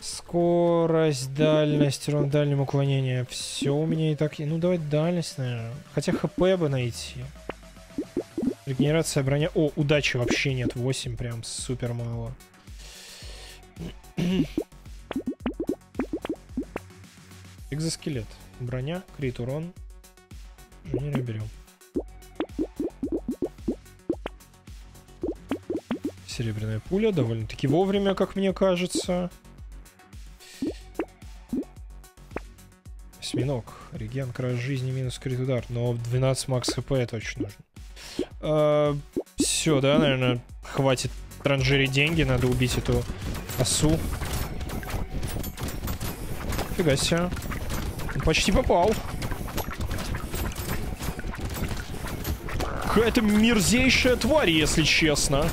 Скорость, дальность, урон дальним уклонением. Все у меня и так. Ну, давай дальность, наверное. Хотя хп бы найти. Регенерация броня. О, удачи вообще нет. восемь прям супер мало. Экзоскелет. Броня, крит, урон. Инженерию берем. Серебряная пуля. Довольно-таки вовремя, как мне кажется. Минок. Реген, краж жизни, минус крит удар. Но двенадцать макс хп это очень нужно. А, все, да, наверное, хватит транжирить деньги. Надо убить эту осу. Фига себе. Почти попал. Какая-то мерзейшая тварь, если честно.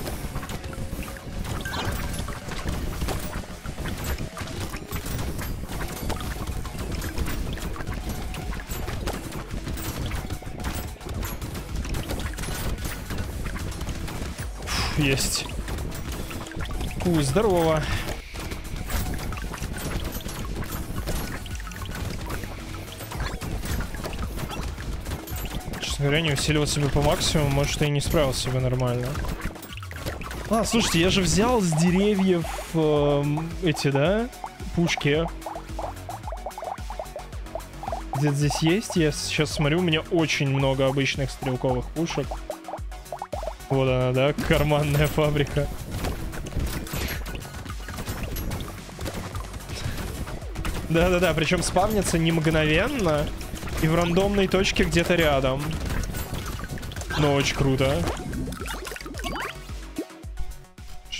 Есть. Фу, здорово. Честно говоря, не усиливал себя по максимуму, может, и не справился бы нормально. А, слушайте, я же взял с деревьев э, эти, да, пушки. Где-то здесь есть, я сейчас смотрю, у меня очень много обычных стрелковых пушек. Вот она, да, карманная фабрика. Да-да-да, причем спавнится не мгновенно и в рандомной точке где-то рядом. Но очень круто.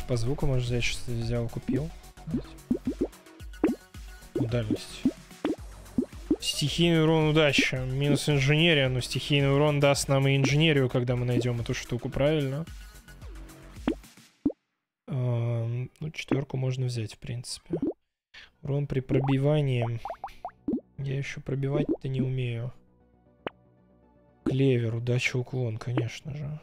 По звуку, может, я что-то взял, купил. Дальность. Стихийный урон удачи. Минус инженерия, но стихийный урон даст нам и инженерию, когда мы найдем эту штуку, правильно? Эм, ну, четверку можно взять, в принципе. Урон при пробивании. Я еще пробивать-то не умею. Клевер, удача, уклон, конечно же.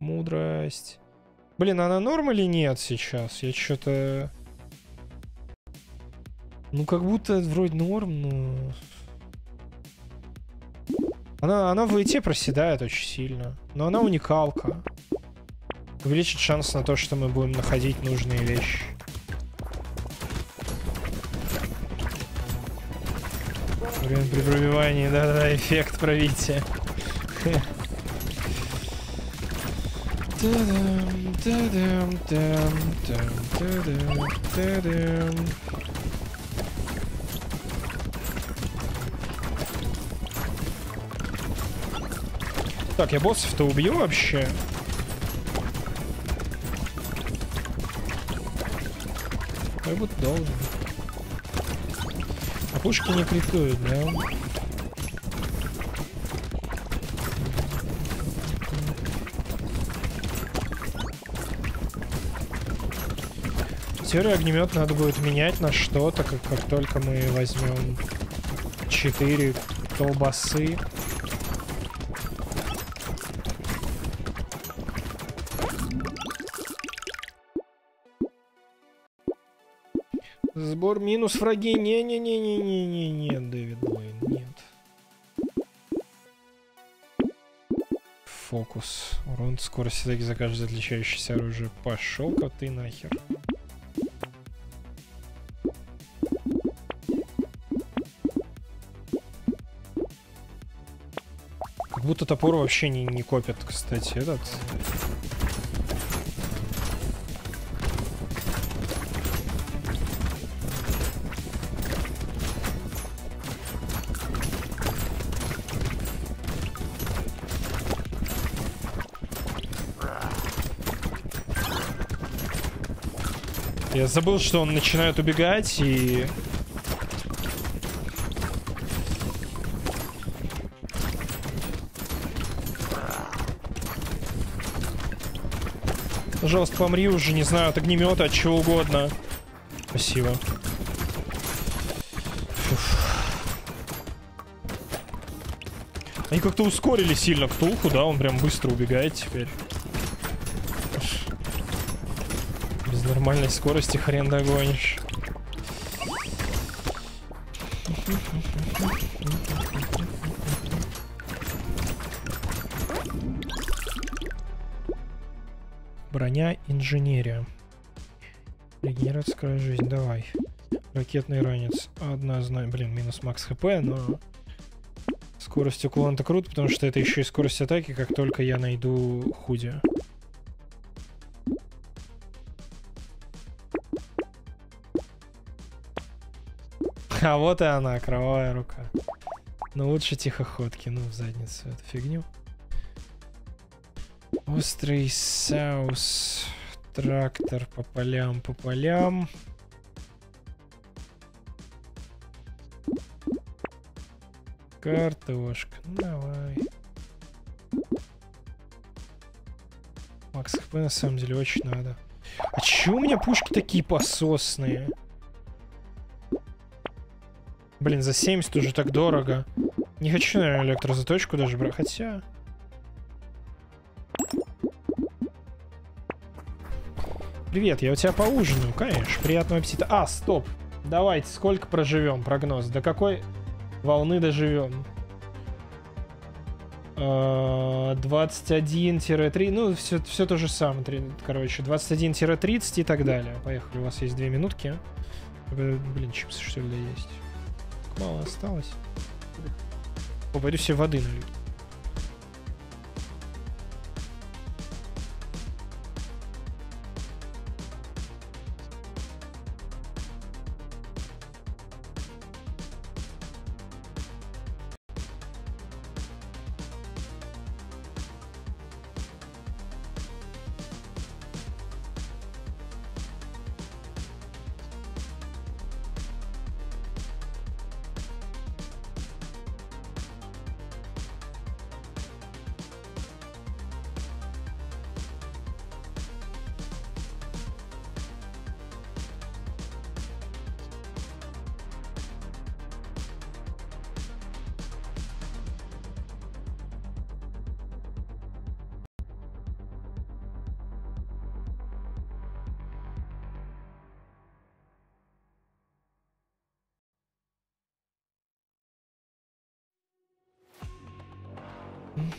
Мудрость. Блин, она норм или нет сейчас? Я что-то... Ну, как будто вроде норм, но... Она, она в ИТ проседает очень сильно. Но она уникалка. Увеличит шанс на то, что мы будем находить нужные вещи. Время при пробивании, да-да-да, эффект пробития. Так, я боссов-то убью вообще? Как будто должен. А пушки не критуют, да? Серый огнемет надо будет менять на что-то, как, как только мы возьмем четыре колбасы. Сбор минус враги. Не-не-не-не-не-не-не, Дэвид Блейн, нет. Фокус. Урон, скорость атаки за каждое отличающееся оружие. Пошел-ка ты нахер. Как будто топор вообще не, не копят, кстати, этот... Я забыл, что он начинает убегать и... Пожалуйста, помри уже, не знаю, от огнемета, от чего угодно. Спасибо. Фуф. Они как-то ускорили сильно Ктулху, да? Он прям быстро убегает теперь. Нормальной скорости хрен догонишь. Броня инженерия. Регенерация жизнь, давай. Ракетный ранец. Однозначно, блин, минус макс хп, но... Скорость уклона-то круто, потому что это еще и скорость атаки, как только я найду худи. А вот и она, кровавая рука. Но лучше тихоходки, ну в задницу эту фигню. Острый соус. Трактор по полям, по полям. Картошка, ну давай. Макс хп на самом деле очень надо. А чё у меня пушки такие пососные? Блин, за семьдесят уже так дорого. Не хочу, наверное, электрозаточку даже брать. Хотя... Привет, я у тебя поужинаю, конечно. Приятного аппетита. А, стоп. Давайте, сколько проживем? Прогноз. До какой волны доживем? двадцать один — три. Ну, все, все то же самое. Короче, двадцать один — тридцать и так далее. Поехали, у вас есть две минутки. Блин, чипсы что ли есть? Мало осталось. О, пойду себе воды налью.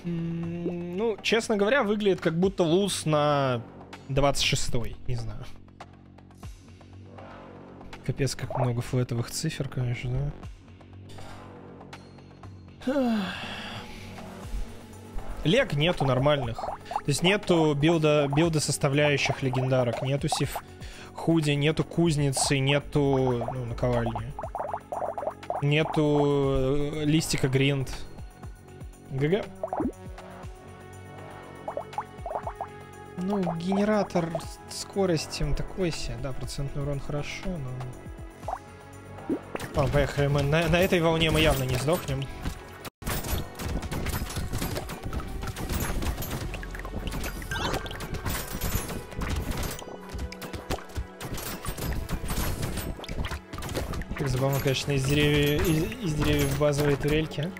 Ну, честно говоря, выглядит как будто луз на двадцать шестой, не знаю. Капец, как много флетовых цифр, конечно, да? Лег нету нормальных. То есть нету билда, билда составляющих легендарок. Нету сиф худи, нету кузницы, нету ну, наковальни. Нету листика гринд. ГГ. Ну, генератор скорости он такой себе. Да, процентный урон хорошо, но... А, поехали мы. На, на этой волне мы явно не сдохнем. Забавно, конечно, из деревьев, из, из деревьев базовые турельки.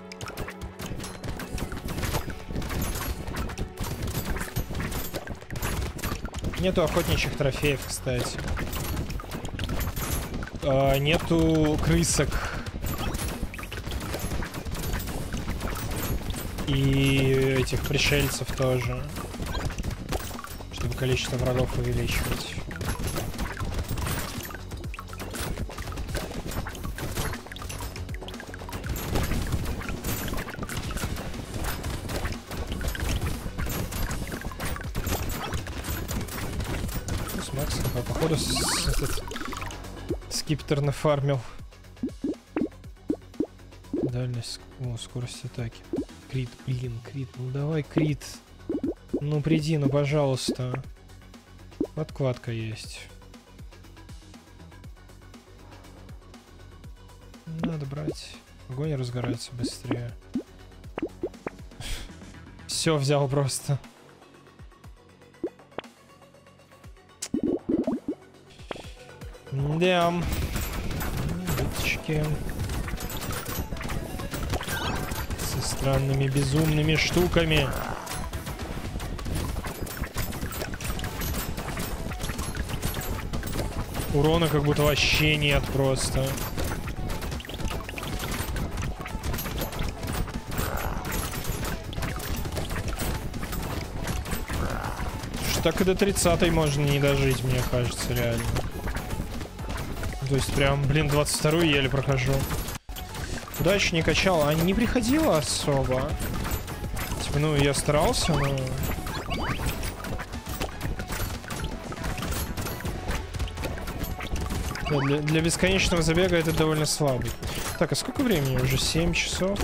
Нету охотничьих трофеев, кстати. А, нету крысок. И этих пришельцев тоже. Чтобы количество врагов увеличивать. Походу, этот скиптер нафармил. Дальность, о, скорость атаки. Крит, блин, крит. Ну давай, крит. Ну приди, ну пожалуйста. Откладка есть. Надо брать. Огонь разгорается быстрее. Все взял просто. Да, уточки со странными безумными штуками. Урона как будто вообще нет просто. Так и до тридцатой можно не дожить, мне кажется, реально. То есть прям, блин, двадцать вторую еле прохожу. Куда еще не качал? А не приходила особо. Типа, ну, я старался, но... Да, для, для бесконечного забега это довольно слабый. Так, а сколько времени? Уже семь часов.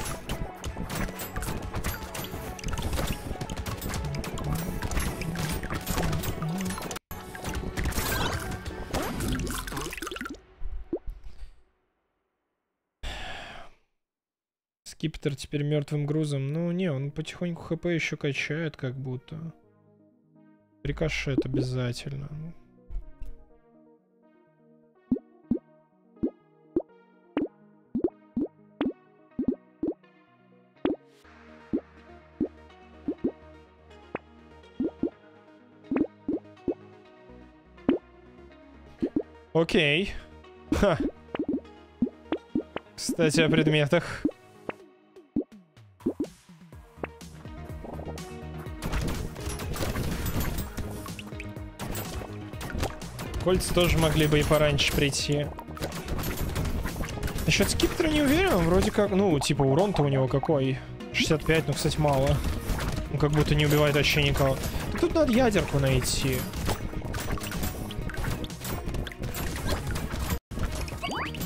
Скиптер теперь мертвым грузом. Ну, не, он потихоньку хп еще качает, как будто. Рикошет обязательно. Окей. Ха. Кстати, о предметах. Кольца тоже могли бы и пораньше прийти. Насчет скиптера не уверен, вроде как... Ну, типа, урон-то у него какой? шестьдесят пять, ну, кстати, мало. Ну, как будто не убивает вообще никого. Тут надо ядерку найти.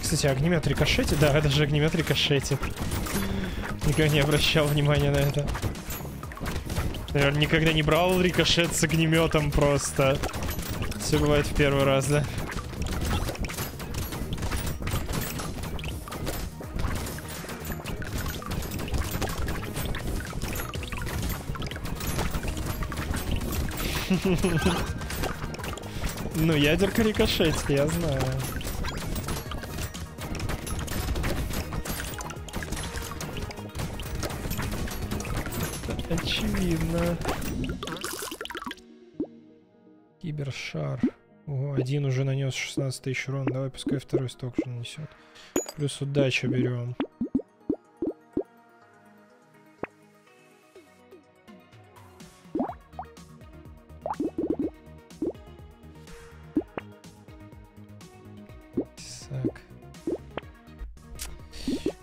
Кстати, огнемет рикошетит? Да, это же огнемет рикошетит. Никогда не обращал внимания на это. Наверное, никогда не брал рикошет с огнеметом просто. Все бывает в первый раз, да? Ну, ядерка рикошетит, я знаю. Очевидно. Кибершар. О, один уже нанес шестнадцать тысяч урон. Давай, пускай второй столько же нанесет. Плюс удачу берем. Так.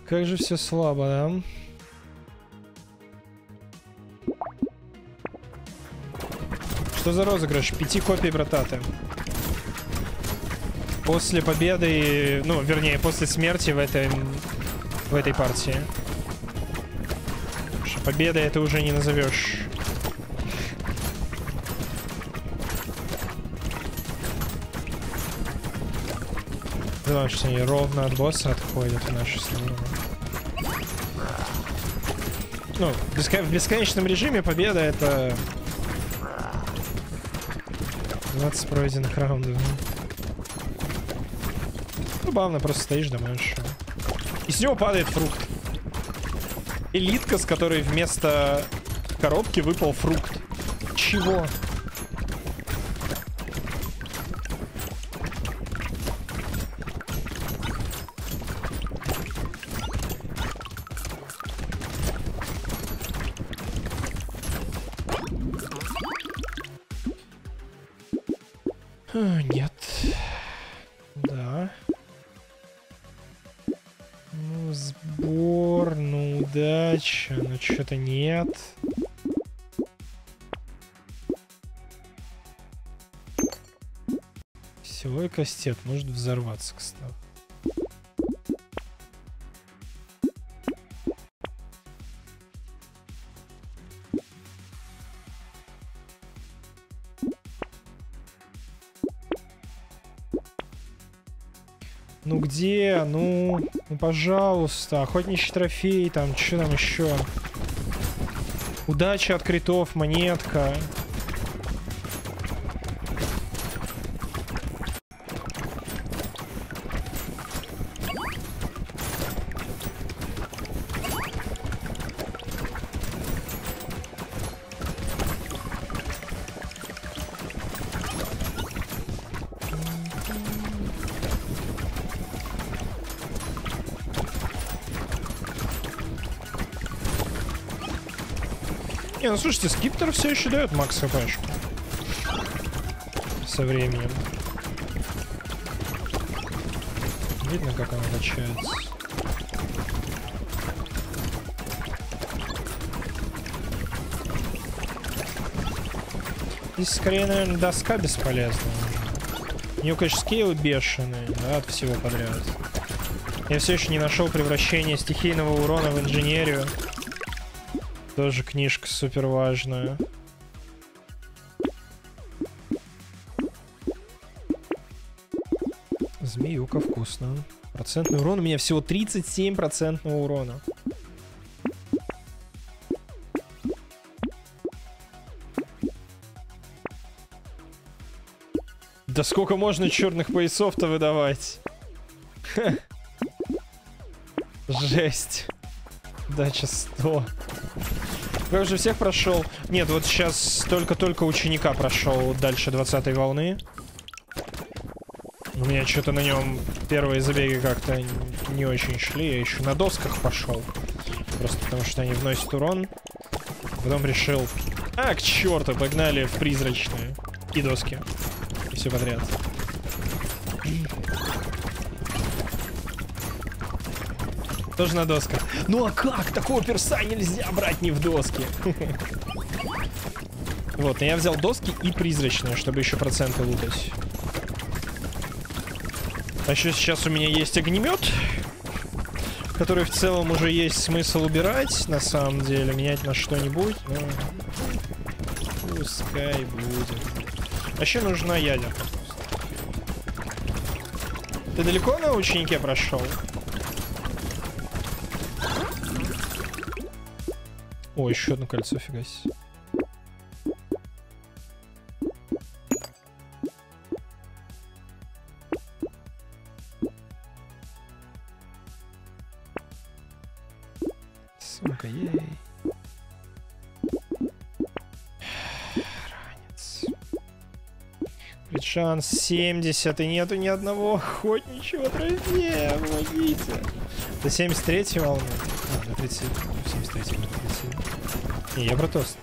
Как же все слабо, да? Что за розыгрыш? Пяти копий Бротаты. После победы, ну, вернее, после смерти в этой, в этой партии. Потому что победа это уже не назовешь. Потому что они ровно от босса отходят в нашу сторону. Ну, в бесконечном режиме победа это... двадцать пройденных раундов. Ну, главное, просто стоишь, думаешь. И с него падает фрукт. Элитка, с которой вместо коробки выпал фрукт. Чего? Нет. Да. Ну, сбор, ну, удача. Ну, что-то нет. Силовой кастет может взорваться, кстати. Ну где? Ну, ну пожалуйста. Охотничий трофей, там, что там еще? Удача от критов, монетка. Не, ну слушайте, скиптер все еще дает макс хпшку со временем. Видно, как она качается. И скорее, наверное, доска бесполезная. У нее, конечно, скейлы бешеные, да, от всего подряд. Я все еще не нашел превращение стихийного урона в инженерию. Тоже книжка супер важная. Змеюка вкусно. Процентный урон. У меня всего тридцать семь процентов урона. Да сколько можно черных поясов-то выдавать? Ха. Жесть. Дача сто. Я уже всех прошел. Нет, вот сейчас только-только ученика прошел дальше двадцатой волны. У меня что-то на нем первые забеги как-то не очень шли. Я еще на досках пошел. Просто потому что они вносят урон. Потом решил... А, к черту, погнали в призрачные. И доски. И все подряд. Тоже на досках. Ну а как? Такого перса нельзя брать не в доски. Вот, я взял доски и призрачные, чтобы еще проценты лутать. А еще сейчас у меня есть огнемет, который в целом уже есть смысл убирать, на самом деле, менять на что-нибудь. Пускай будет. Вообще нужна ядерка. Ты далеко на ученике прошел? О, еще одно кольцо, фига себе. Сука, ей. Ранец. Шанс семьдесят, и нету ни одного охотничьего трофея, помогите. До семьдесят третьей волны. А, до тридцатой. семьдесят третьей волны. Не, я про тост.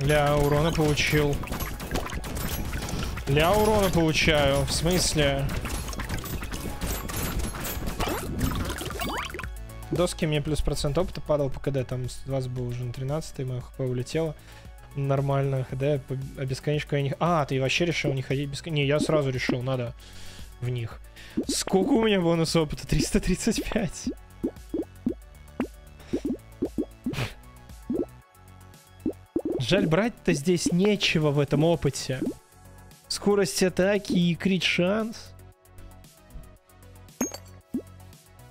Ля урона получил. Ля урона получаю. В смысле? Доски мне плюс процент опыта падал по КД. Там двадцать был уже на тринадцатый, мое хп улетело. Нормально, ХД, а бесконечку я не... А, ты вообще решил не ходить бесконечно? Не, я сразу решил, надо в них. Сколько у меня бонус опыта? триста тридцать пять. Жаль, брать-то здесь нечего в этом опыте. Скорость атаки и крит-шанс.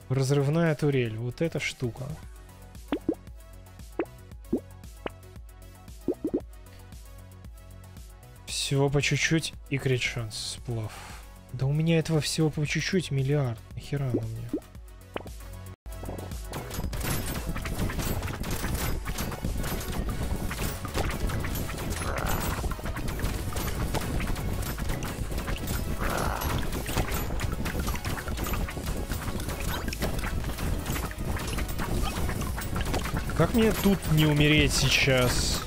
Разрывная турель, вот эта штука. Всего по чуть-чуть и крит шанс сплав. Да у меня этого всего по чуть-чуть миллиард. Нахера на мне. Как мне тут не умереть сейчас?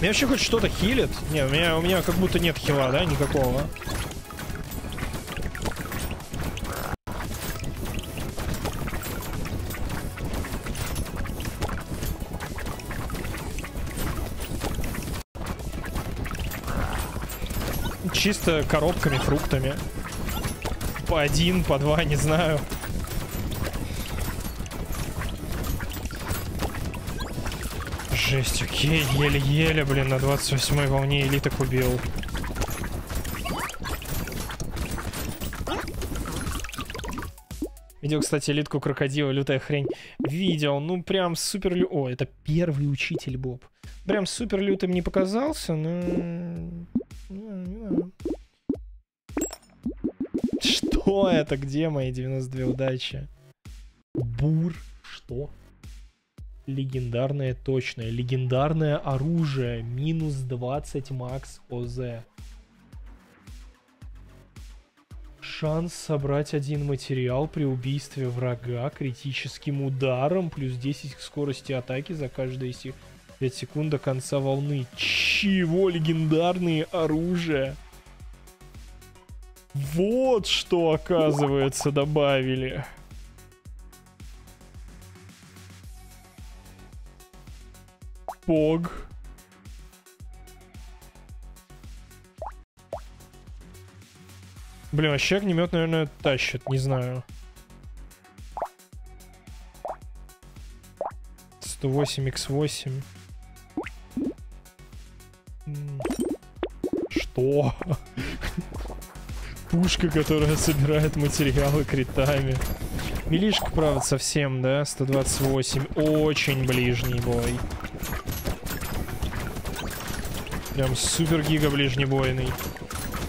Меня вообще хоть что-то хилит? Не, у меня, у меня как будто нет хила, да, никакого. Чисто коробками, фруктами. По один, по два, не знаю. Жесть, окей, еле-еле, блин, на двадцать восьмой волне элиток убил. Видел, кстати, элитку крокодила, лютая хрень. Видел, ну прям супер лю... О, это первый учитель Боб. Прям супер лютым не показался, но... Что это? Где мои девяносто две удачи? Бур? Что? Легендарное точное. Легендарное оружие. Минус двадцать макс ОЗ. Шанс собрать один материал при убийстве врага критическим ударом. Плюс десять к скорости атаки за каждые пять секунд до конца волны. Чего? Легендарные оружия. Вот что, оказывается, добавили. Пог. Блин, вообще огнемет, наверное, тащит, не знаю. сто восемь икс восемь. Что? Пушка, которая собирает материалы критами. Милишка, правда, совсем, да? сто двадцать восемь. Очень ближний бой. Прям супер гига ближнебойный.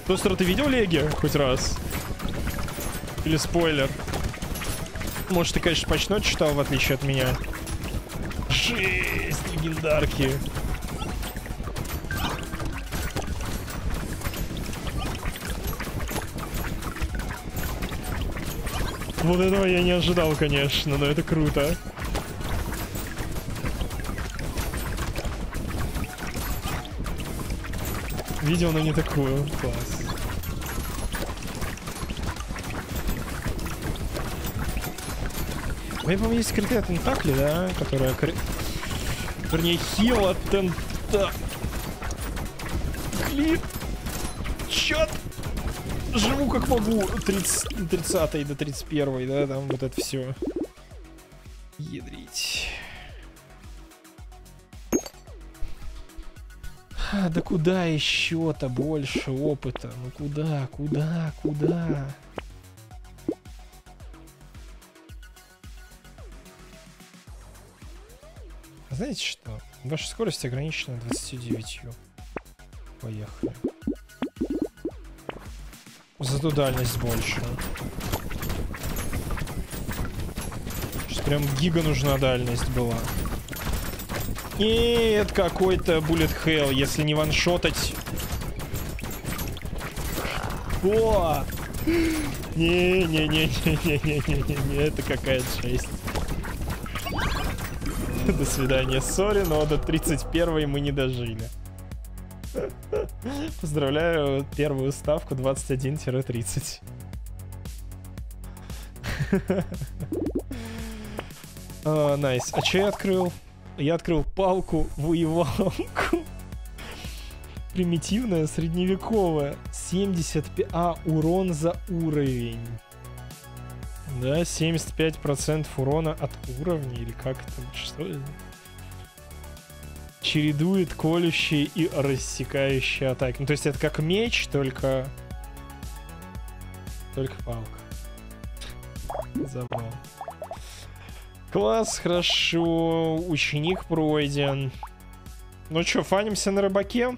Тостер, ты видел леги хоть раз? Или спойлер? Может, ты, конечно, почно читал, в отличие от меня. Жесть, легендарки. Вот этого я не ожидал, конечно, но это круто. Видел, но не такую. Класс. У меня, по-моему, есть критая тентакли, да? Которая... Вернее, хил от тентакли. Чёт! Живу как могу. тридцать, тридцать до тридцать первой, да? Там вот это все. Ядрить. Да куда еще-то больше опыта? Ну куда, куда, куда? Знаете что? Ваша скорость ограничена двадцатью девятью. Поехали. Зато дальность больше. Сейчас прям гига нужна дальность была. Нет, какой-то bullet hell, если не ваншотать. О! Не-не-не-не-не-не-не-не, это какая-то жесть. До свидания, сори, но до тридцать первой мы не дожили. Поздравляю, первую ставку двадцать один тридцать. Найс. А что я открыл? Я открыл палку, воевалку. Примитивная, средневековая. семьдесят пять... А, урон за уровень. Да, семьдесят пять процентов урона от уровня, или как это? Что это? Чередует колющие и рассекающие атаки. Ну, то есть это как меч, только... Только палка. Забавно. Класс, хорошо. Ученик пройден. Ну чё, фанимся на рыбаке?